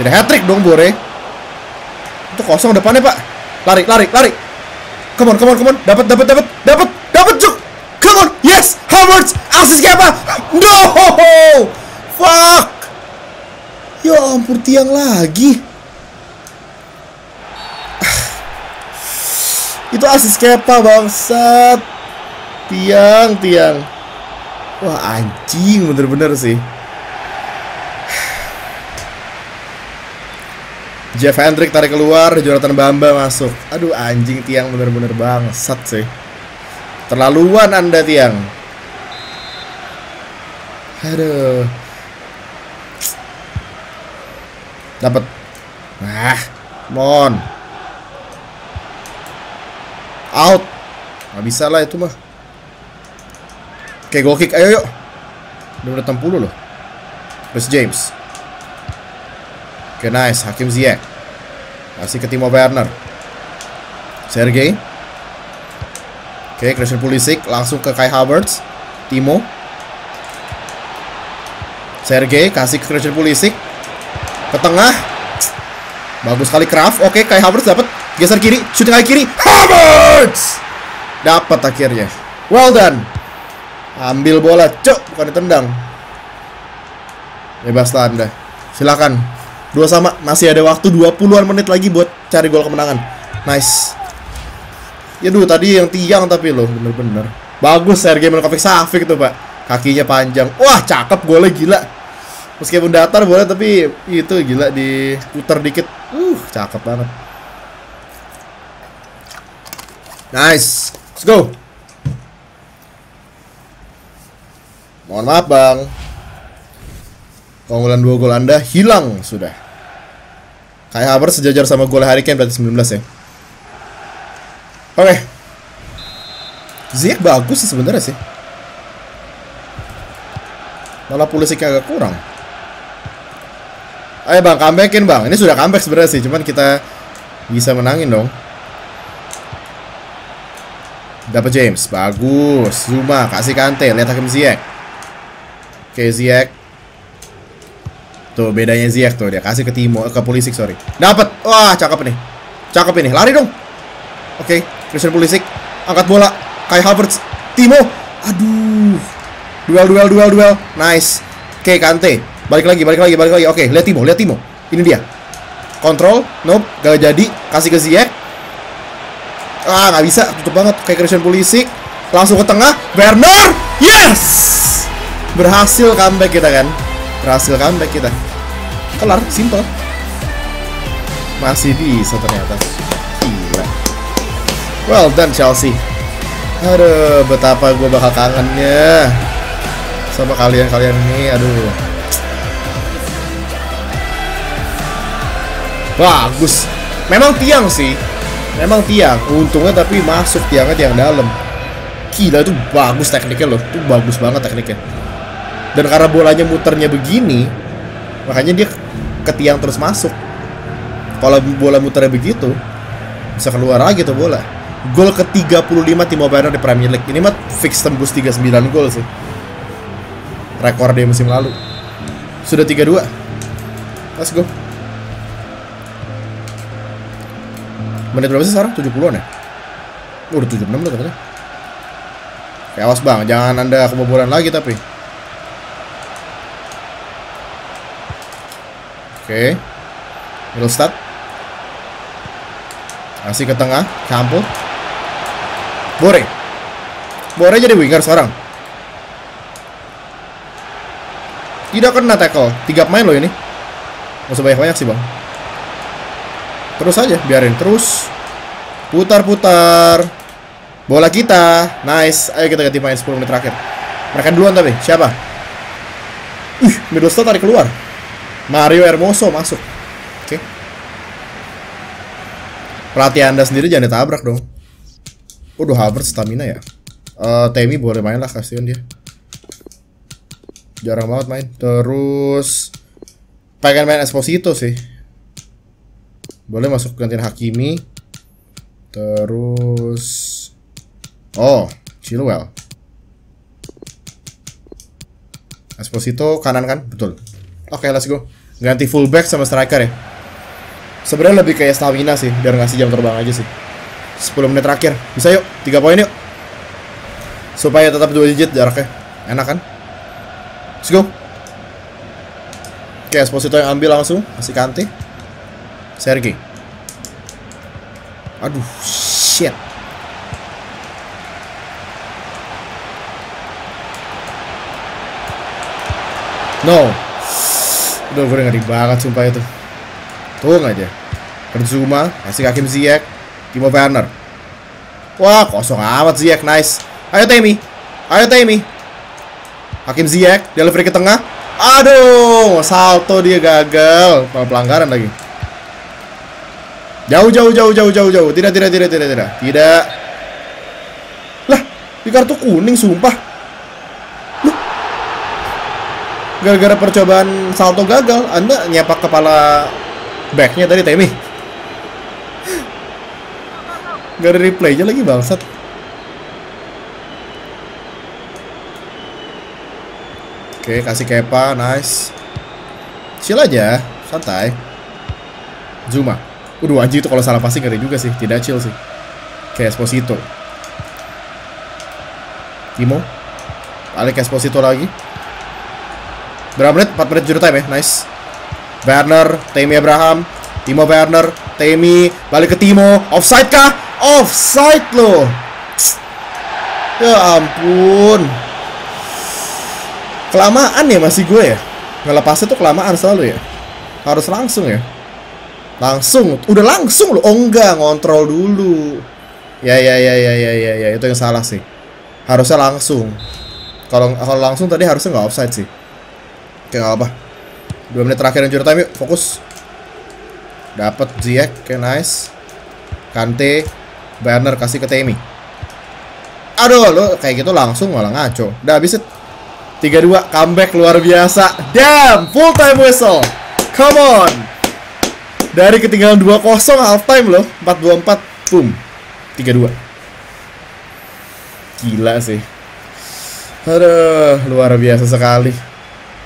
Tidak hat-trick dong Bore. Itu kosong depannya, Pak. Lari. Come on. Dapat, cuk. Come on. Yes, Havertz. Assist siapa? No. Fuck. Ya ampun, tiang lagi. Itu assist siapa, bangsat? Tiang. Wah, anjing, bener-bener sih. Jeff Hendrick tarik keluar, Jonathan Bamba masuk. Aduh, anjing, tiang bener-bener bangsat sih. Terlaluan Anda, tiang. Aduh. Dapat. Nah, mon. Out. Nggak bisa lah itu mah. Oke, goal kick, ayo. Udah 60 loh. Reece James. Oke, nice. Hakim Ziyech. Masih ke Timo Werner. Sergej. Oke, Christian Pulisic. Langsung ke Kai Havertz. Timo. Sergej. Kasih ke Christian Pulisic. Ke tengah. Bagus sekali Kraft. Oke, Kai Havertz dapat. Geser kiri. Shooting ke kiri. Havertz! Dapat akhirnya. Well done. Ambil bola, cok, bukan ditendang. Bebas lah Anda. Silakan. 2-2, masih ada waktu 20-an menit lagi buat cari gol kemenangan. Nice. Ya duh, tadi yang tiang tapi loh, bener-bener. Bagus Sergej Milinković-Savić itu, Pak. Kakinya panjang. Wah, cakep golnya, gila. Meskipun datar bola tapi itu gila, diputar dikit. Cakep banget. Nice. Let's go. Mohon maaf, Bang. Keunggulan 2 gol Anda hilang sudah. Kai Havertz sejajar sama gol Harry Kane, berarti 19 ya. Oke. Ziyech bagus sih sebenarnya sih. Malah Pulisicnya agak kurang. Ayo Bang, comebackin Bang. Ini sudah comeback sebenarnya sih, cuman kita bisa menangin dong. Dapat James, bagus. Zuma, kasih Kante, lihat Hakim Ziyech. Oke, Ziyech. Tuh, bedanya Ziyech tuh. Dia kasih ke Timo, ke Pulisic, sorry. Dapat. Wah, cakep nih. Cakep ini. Lari dong. Oke, Christian Pulisic. Angkat bola. Kai Havertz. Timo. Aduh. Duel. Nice. Oke, Kante. Balik lagi. Oke, lihat Timo. Ini dia. Kontrol. Nope. Gak jadi. Kasih ke Ziyech. Ah, gak bisa. Tutup banget. Kayak Christian Pulisic. Langsung ke tengah. Werner. Yes! Berhasil comeback kita kan. Kelar, simple. Masih bisa ternyata. Gila. Well done Chelsea. Aduh, betapa gue bakal kangennya sama kalian-kalian ini. Aduh. Bagus. Memang tiang sih. Untungnya tapi masuk tiangnya, tiang dalam. Gila, itu bagus tekniknya loh. Itu bagus banget tekniknya. Dan karena bolanya muternya begini, makanya dia ke tiang terus masuk. Kalau bola muternya begitu, bisa keluar lagi tuh bola. Gol ke-35 Timo Werner di Premier League. Ini mah fix tembus 39 gol sih. Rekor dia musim lalu. Sudah 32. Let's go. Menit berapa sih sekarang? 70-an ya? Udah 76 lah katanya. Oke, awas bang, jangan anda kebobolan lagi tapi. Oke, middle start. Kasih ke tengah, campur. Bore. Bore jadi winger sekarang. Tidak kena tackle. 3 pemain loh ini. Gak usah banyak-banyak sih bang. Terus aja, biarin terus. Putar-putar. Bola kita. Nice. Ayo kita ganti main 10 menit terakhir. Mereka duluan tapi. Siapa? Middlestat tarik keluar. Mario Hermoso masuk. Oke. Pelatih anda sendiri jangan ditabrak dong. Udah Havertz stamina ya. Temi boleh main lah, kasihan dia. Jarang banget main. Terus pengen main Esposito sih. Boleh masuk gantiin Hakimi. Terus oh, Chilwell. Esposito kanan kan? Betul. Oke, let's go. Ganti fullback sama striker ya. Sebenarnya lebih kayak stamina sih, biar ngasih jam terbang aja sih. 10 menit terakhir. Bisa yuk, 3 poin yuk. Supaya tetap 2 digit jaraknya. Enak kan? Let's go. Oke, Esposito yang ambil langsung. Masih Kante. Sergej. Aduh, shit. No. Udah gue ngeri banget sumpah itu. Tung aja. Percuma, kasih Hakim Ziyech, Timo Werner. Wah, kosong amat Ziyech, nice. Ayo Temi. Ayo Temi. Hakim Ziyech, delivery ke tengah. Aduh, salto dia gagal. Pelanggaran lagi. Jauh. Tidak. Lah, di kartu kuning sumpah. Loh. Gara-gara percobaan salto gagal, anda nyepak kepala backnya tadi Temi. Gak ada replaynya lagi bangsat. Oke, kasih Kepa, nice. Chill aja, santai. Zuma. Udah anjir itu kalau salah pasti ngeri juga sih. Tidak chill sih. Kayak Esposito. Timo. Balik Esposito lagi. Berapa menit? 4 menit juru time ya. Nice. Werner. Temi Abraham. Timo Werner. Temi. Balik ke Timo. Offside kah? Offside loh. Ya ampun. Kelamaan ya masih gue ya. Ngelepasnya tuh kelamaan selalu ya. Harus langsung ya. Langsung, udah langsung loh. Oh enggak, ngontrol dulu. Ya, itu yang salah sih. Harusnya langsung. Kalau langsung tadi harusnya nggak offside sih. Oke, nggak apa. 2 menit terakhir yang juru time yuk, fokus. Dapat Ziyech, oke nice. Kante, Werner kasih ke Temi. Aduh, lo kayak gitu langsung malah ngaco. Udah habis it. 3-2 comeback luar biasa. Damn, full time whistle. Come on. Dari ketinggalan 2-0 half time loh, 4-2-4, boom, 3-2. Gila sih. Aduh, luar biasa sekali.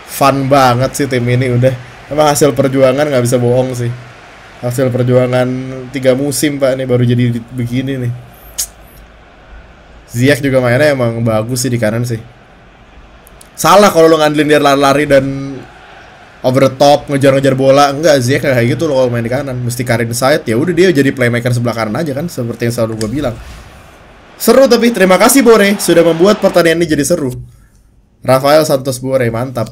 Fun banget sih tim ini udah. Emang hasil perjuangan nggak bisa bohong sih. Hasil perjuangan 3 musim pak nih baru jadi begini nih. Ziyech juga mainnya emang bagus sih di kanan sih. Salah kalau lo ngandelin dia lari-lari dan over the top, ngejar-ngejar bola. Enggak, Ziyech kayak gitu loh kalau main di kanan. Mesti karin side, ya udah dia jadi playmaker sebelah kanan aja kan. Seperti yang selalu gue bilang. Seru tapi, terima kasih Bore. Sudah membuat pertandingan ini jadi seru. Rafael Santos Bore, mantap.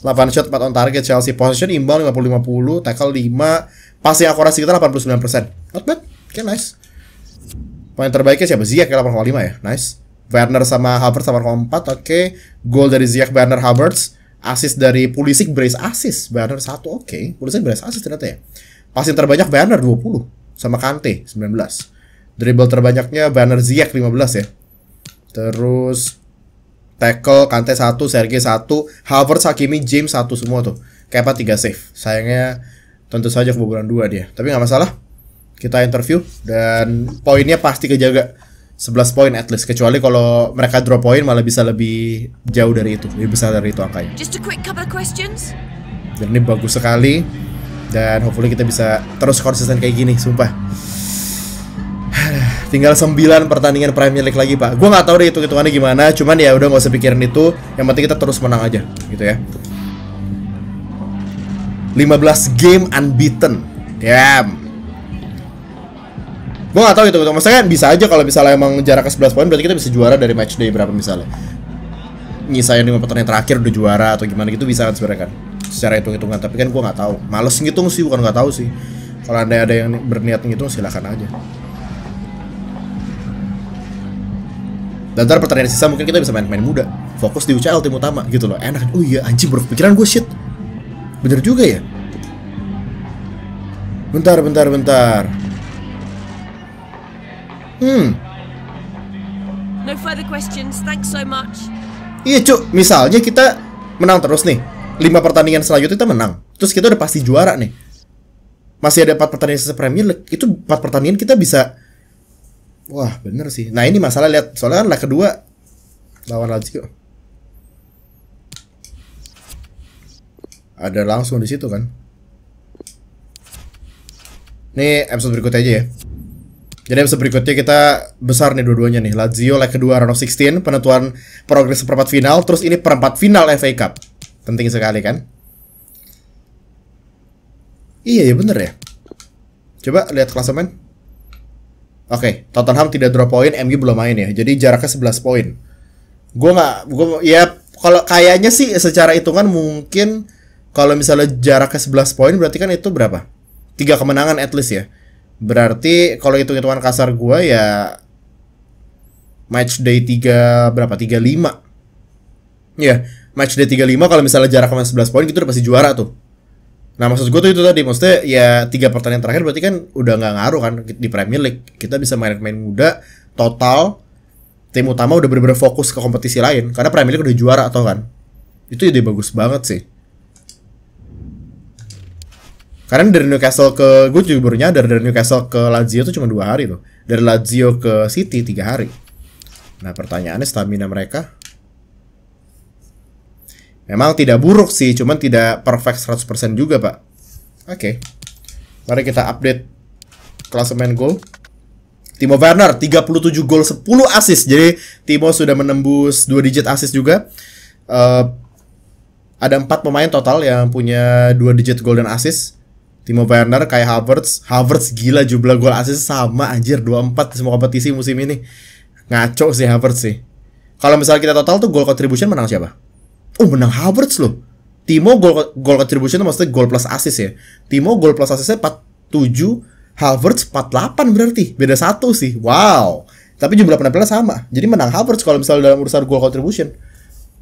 8 shot, 4 on target. Chelsea position, inbound 50-50. Tackle 5. Passing akurasi kita 89%. Not bad, okay, nice. Pemain terbaiknya siapa? Ziyech 8,5 ya, nice. Werner sama Havertz 8,4, okay. Goal dari Ziyech, Werner, Havertz. Assist dari Pulisic, brace assist Werner 1, oke. Pulisic brace assist ternyata ya. Passing terbanyak Werner 20 sama Kante 19. Dribble terbanyaknya Werner, Ziyech 15 ya. Terus tackle Kante 1, Sergej 1, Havertz, Hakimi, James 1 semua tuh. Kepa 3 save. Sayangnya tentu saja kebobolan 2 dia, tapi nggak masalah. kita interview dan poinnya pasti kejaga 11 poin at least, kecuali kalau mereka drop poin malah bisa lebih jauh dari itu, lebih besar dari itu angkanya. Dan ini bagus sekali dan hopefully kita bisa terus konsisten kayak gini, sumpah. Tinggal 9 pertandingan Premier League lagi, Pak. Gue nggak tahu deh hitung-hitungannya gimana, cuman ya udah nggak usah pikirin itu. Yang penting kita terus menang aja, gitu ya. 15 game unbeaten. Damn. Gue nggak tahu hitung-hitungan. Maksudnya kan bisa aja kalau misalnya emang jaraknya 11 poin, berarti kita bisa juara dari match day berapa misalnya. Nyisain 5 pertandingan terakhir udah juara atau gimana gitu bisa kan sebenarnya kan. Secara hitung-hitungan, tapi kan gue nggak tahu. Males ngitung sih, bukan nggak tahu sih. Kalau anda ada yang berniat ngitung silakan aja. Dan ntar pertandingan sisa mungkin kita bisa main-main muda, fokus di UCL tim utama gitu loh, enak. Oh iya anjing, baru kepikiran gue, shit. Bener juga ya. Bentar. No further questions, thanks so much. Iya cuk, misalnya kita menang terus nih, 5 pertandingan selanjutnya kita menang, terus kita udah pasti juara nih. Masih ada 4 pertandingan sisa Premier League, itu 4 pertandingan kita bisa. Wah bener sih. Nah ini masalah, lihat soalnya kan leg kedua lawan Lazio ada langsung di situ kan. Nih episode berikutnya aja ya. Jadi episode berikutnya kita besar nih dua-duanya nih. Lazio leg kedua round of 16, penentuan progres perempat final. Terus ini perempat final FA Cup, penting sekali kan. Iya ya bener ya. Coba lihat klasemen. Oke, Tottenham tidak drop poin, MU belum main ya. Jadi jaraknya 11 poin. Ya kalau kayaknya sih secara hitungan mungkin kalau misalnya jaraknya 11 poin berarti kan itu berapa? 3 kemenangan at least ya. Berarti kalau hitung-hitungan kasar gua ya match day 3 berapa? 35. Ya, match day 35 kalau misalnya jaraknya 11 poin gitu udah pasti juara tuh. Nah maksud gue tuh itu tadi, maksudnya ya 3 pertandingan terakhir berarti kan udah nggak ngaruh kan di Premier League. Kita bisa main-main muda, total tim utama udah bener-bener fokus ke kompetisi lain karena Premier League udah juara atau kan. Itu ide bagus banget sih. Karena dari Newcastle ke, gue juga baru nyadar dari Newcastle ke Lazio tuh cuma 2 hari loh. Dari Lazio ke City 3 hari. Nah pertanyaannya stamina mereka memang tidak buruk sih, cuman tidak perfect 100% juga, Pak. Oke. Mari kita update klasemen goal. Timo Werner 37 gol 10 assist. Jadi Timo sudah menembus 2 digit assist juga. Ada 4 pemain total yang punya 2 digit gol dan assist. Timo Werner, Kai Havertz. Havertz gila jumlah gol assist sama anjir 24 di semua kompetisi musim ini. Ngaco sih Havertz sih. Kalau misalnya kita total tuh gol contribution menang siapa? Oh menang Havertz loh. Timo goal contribution maksudnya goal plus assist ya. Timo goal plus assistnya 47, Havertz 48 berarti. Beda 1 sih. Wow. Tapi jumlah penampilan sama. Jadi menang Havertz kalau misalnya dalam urusan goal contribution.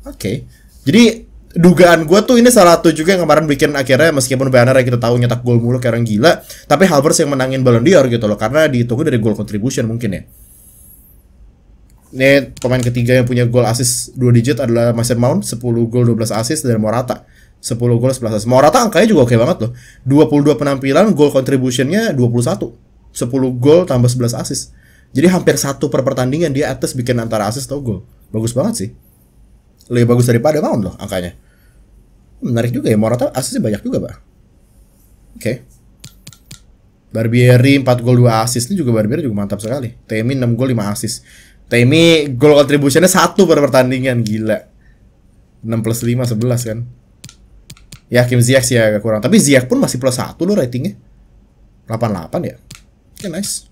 Oke. Jadi dugaan gue tuh ini salah satu juga yang kemarin bikin akhirnya meskipun Werner yang kita tahu nyetak gol mulu kayak orang gila, tapi Havertz yang menangin Ballon d'Or gitu loh karena dihitungnya dari goal contribution mungkin ya. Ini pemain ketiga yang punya gol assist 2 digit adalah Mason Mount, 10 gol 12 assist dari Morata. 10 gol 11 assist. Morata angkanya juga oke banget loh. 22 penampilan, gol contribution-nya 21. 10 gol tambah 11 assist. Jadi hampir 1 per pertandingan dia atas bikin antara assist atau gol. Bagus banget sih. Lebih bagus daripada Mount loh angkanya. Menarik juga ya, Morata assist-nya banyak juga, Pak. Oke. Barbieri 4 gol 2 assist, ini juga Barbieri juga mantap sekali. Temi 6 gol 5 assist. Temi goal contribution-nya 1 per pertandingan, gila. 6 plus 5, 11 kan. Ya Hakim Ziyech sih agak kurang, tapi Ziyech pun masih plus 1 loh ratingnya, 88 ya. Oke, nice.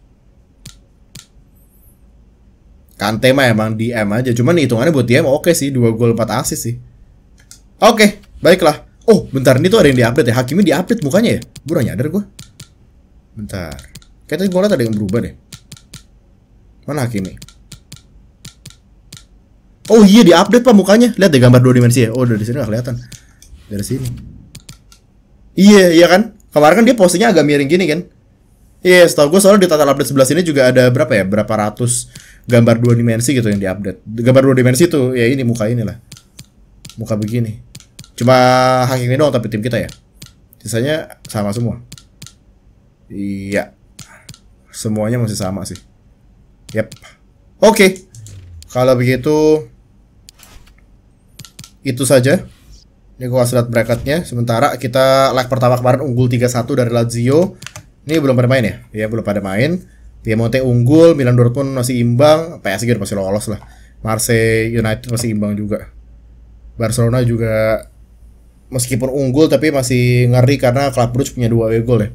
Kante mah emang DM aja, cuman hitungannya buat DM oke sih, 2 gol 4 assist sih. Oke, baiklah. Oh bentar, ini tuh ada yang di-update ya, Hakimi di-update mukanya ya. Bro nyadar gue. Bentar, kayaknya tadi gue liat ada yang berubah deh. Mana Hakimi? Oh iya di-update Pak mukanya. Lihat deh gambar 2 dimensi ya. Oh dari sini gak kelihatan. Dari sini. Iya iya kan. Kemarin kan dia posenya agak miring gini kan. Iya setahu gue soalnya di total update sebelah sini juga ada berapa ya, berapa ratus gambar 2 dimensi gitu yang di-update. Gambar 2 dimensi itu ya ini muka inilah. Muka begini. Cuma Hakimi doang tapi tim kita ya. Sisanya sama semua. Iya. semuanya masih sama sih. Yep. Oke. Kalau begitu itu saja. Ini gua kasih lihat bracketnya. Sementara kita leg pertama kemarin unggul 3-1 dari Lazio. Ini belum pada main ya? Ya belum pada main. Piemonte unggul, Milan Dortmund masih imbang, PSG udah pasti lolos lah. Marseille United masih imbang juga. Barcelona juga meskipun unggul tapi masih ngeri karena Club Brugge punya 2 gol ya.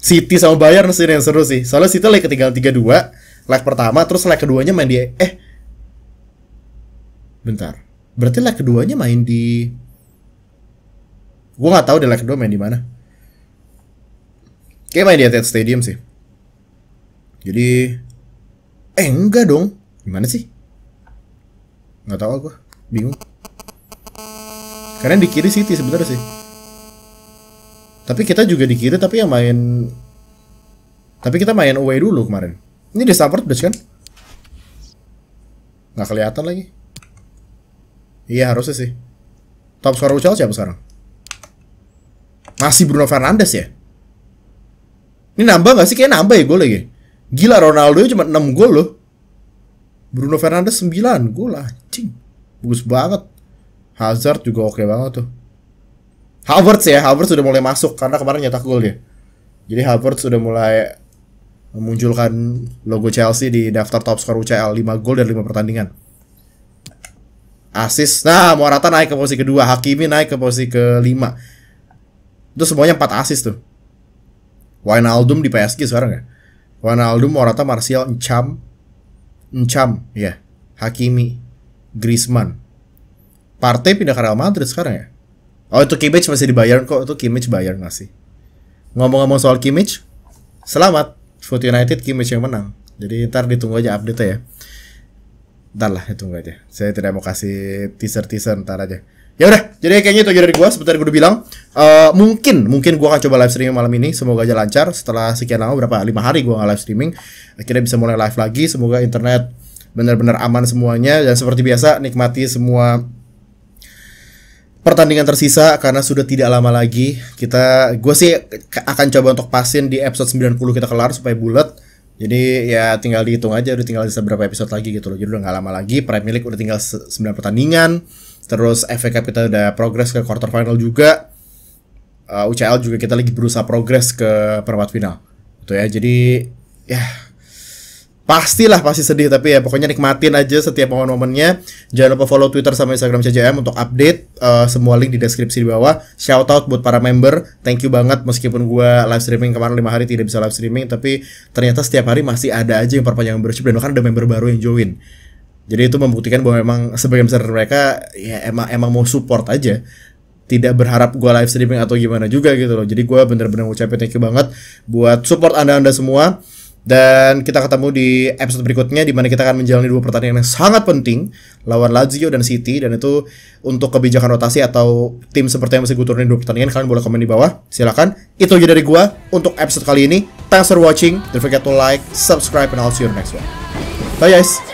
City sama Bayern sih yang seru sih. Soalnya City leg ketinggalan 3-2 leg pertama, terus leg keduanya main di bentar. Berarti leg keduanya main di gua nggak tahu deh leg kedua main di mana. Kayak main di Etihad Stadium sih. Jadi enggak dong. Gimana sih? Nggak tahu gua. Bingung. Karena di kiri City sebenarnya sih. Tapi kita juga di kiri, tapi yang main... Tapi kita main away dulu kemarin. Ini di Stamford Bridge kan? Nggak kelihatan lagi. Iya harusnya sih. Top scorer UCL siapa sekarang? Masih Bruno Fernandes ya? Ini nambah nggak sih? Kayaknya nambah ya gol lagi. Gila, Ronaldo cuma 6 gol loh. Bruno Fernandes 9 gol lah. Cing. Bagus banget. Hazard juga oke banget tuh. Havertz ya, Havertz sudah mulai masuk karena kemarin nyetak gol dia. Jadi Havertz sudah mulai memunculkan logo Chelsea di daftar top skor UCL, 5 gol dari 5 pertandingan. Assist. Nah, Morata naik ke posisi kedua, Hakimi naik ke posisi kelima. Itu semuanya 4 assist tuh. Wijnaldum di PSG sekarang ya. Wijnaldum, Morata, Martial, Encham, ya. Yeah. Hakimi, Griezmann. Partey pindah ke Real Madrid sekarang ya. Oh, itu Kimmich masih di Bayern kok. Itu Kimmich Bayern masih. Ngomong-ngomong soal Kimmich, selamat. Foot United Kimmich yang menang. Jadi ntar ditunggu aja update ya. Ntar lah, ditunggu aja. Saya tidak mau kasih teaser-teaser, ntar aja. Ya udah, jadi kayaknya itu aja dari gua. Seperti yang gue udah bilang, mungkin gua akan coba live streaming malam ini. Semoga aja lancar. Setelah sekian lama, berapa? 5 hari gua nggak live streaming. Akhirnya bisa mulai live lagi. Semoga internet benar-benar aman semuanya. Dan seperti biasa, nikmati semua pertandingan tersisa karena sudah tidak lama lagi. Gue sih akan coba untuk pasin di episode 90 kita kelar supaya bulat. Jadi ya tinggal dihitung aja, udah tinggal seberapa episode lagi gitu loh. Jadi udah gak lama lagi. Premier League udah tinggal 9 pertandingan. Terus FA Cup kita udah progress ke quarter final juga. UCL juga kita lagi berusaha progress ke perempat final. Itu ya. Jadi ya pasti sedih, tapi ya pokoknya nikmatin aja setiap momen-momennya. Jangan lupa follow Twitter sama Instagram CJM untuk update. Semua link di deskripsi di bawah. Shout out buat para member, thank you banget. Meskipun gue live streaming kemarin 5 hari tidak bisa live streaming, tapi ternyata setiap hari masih ada aja yang perpanjang membership, dan bahkan ada member baru yang join. Jadi itu membuktikan bahwa emang sebagian besar mereka ya emang mau support aja, tidak berharap gue live streaming atau gimana juga gitu loh. Jadi gue bener-bener ngucapin thank you banget buat support anda semua. Dan kita ketemu di episode berikutnya, di mana kita akan menjalani 2 pertandingan yang sangat penting lawan Lazio dan City. Dan itu untuk kebijakan rotasi atau tim seperti yang masih gue turunin 2 pertandingan. Kalian boleh komen di bawah, silakan. Itu aja dari gue untuk episode kali ini. Thanks for watching. Don't forget to like, subscribe, and I'll see you in the next one. Bye guys.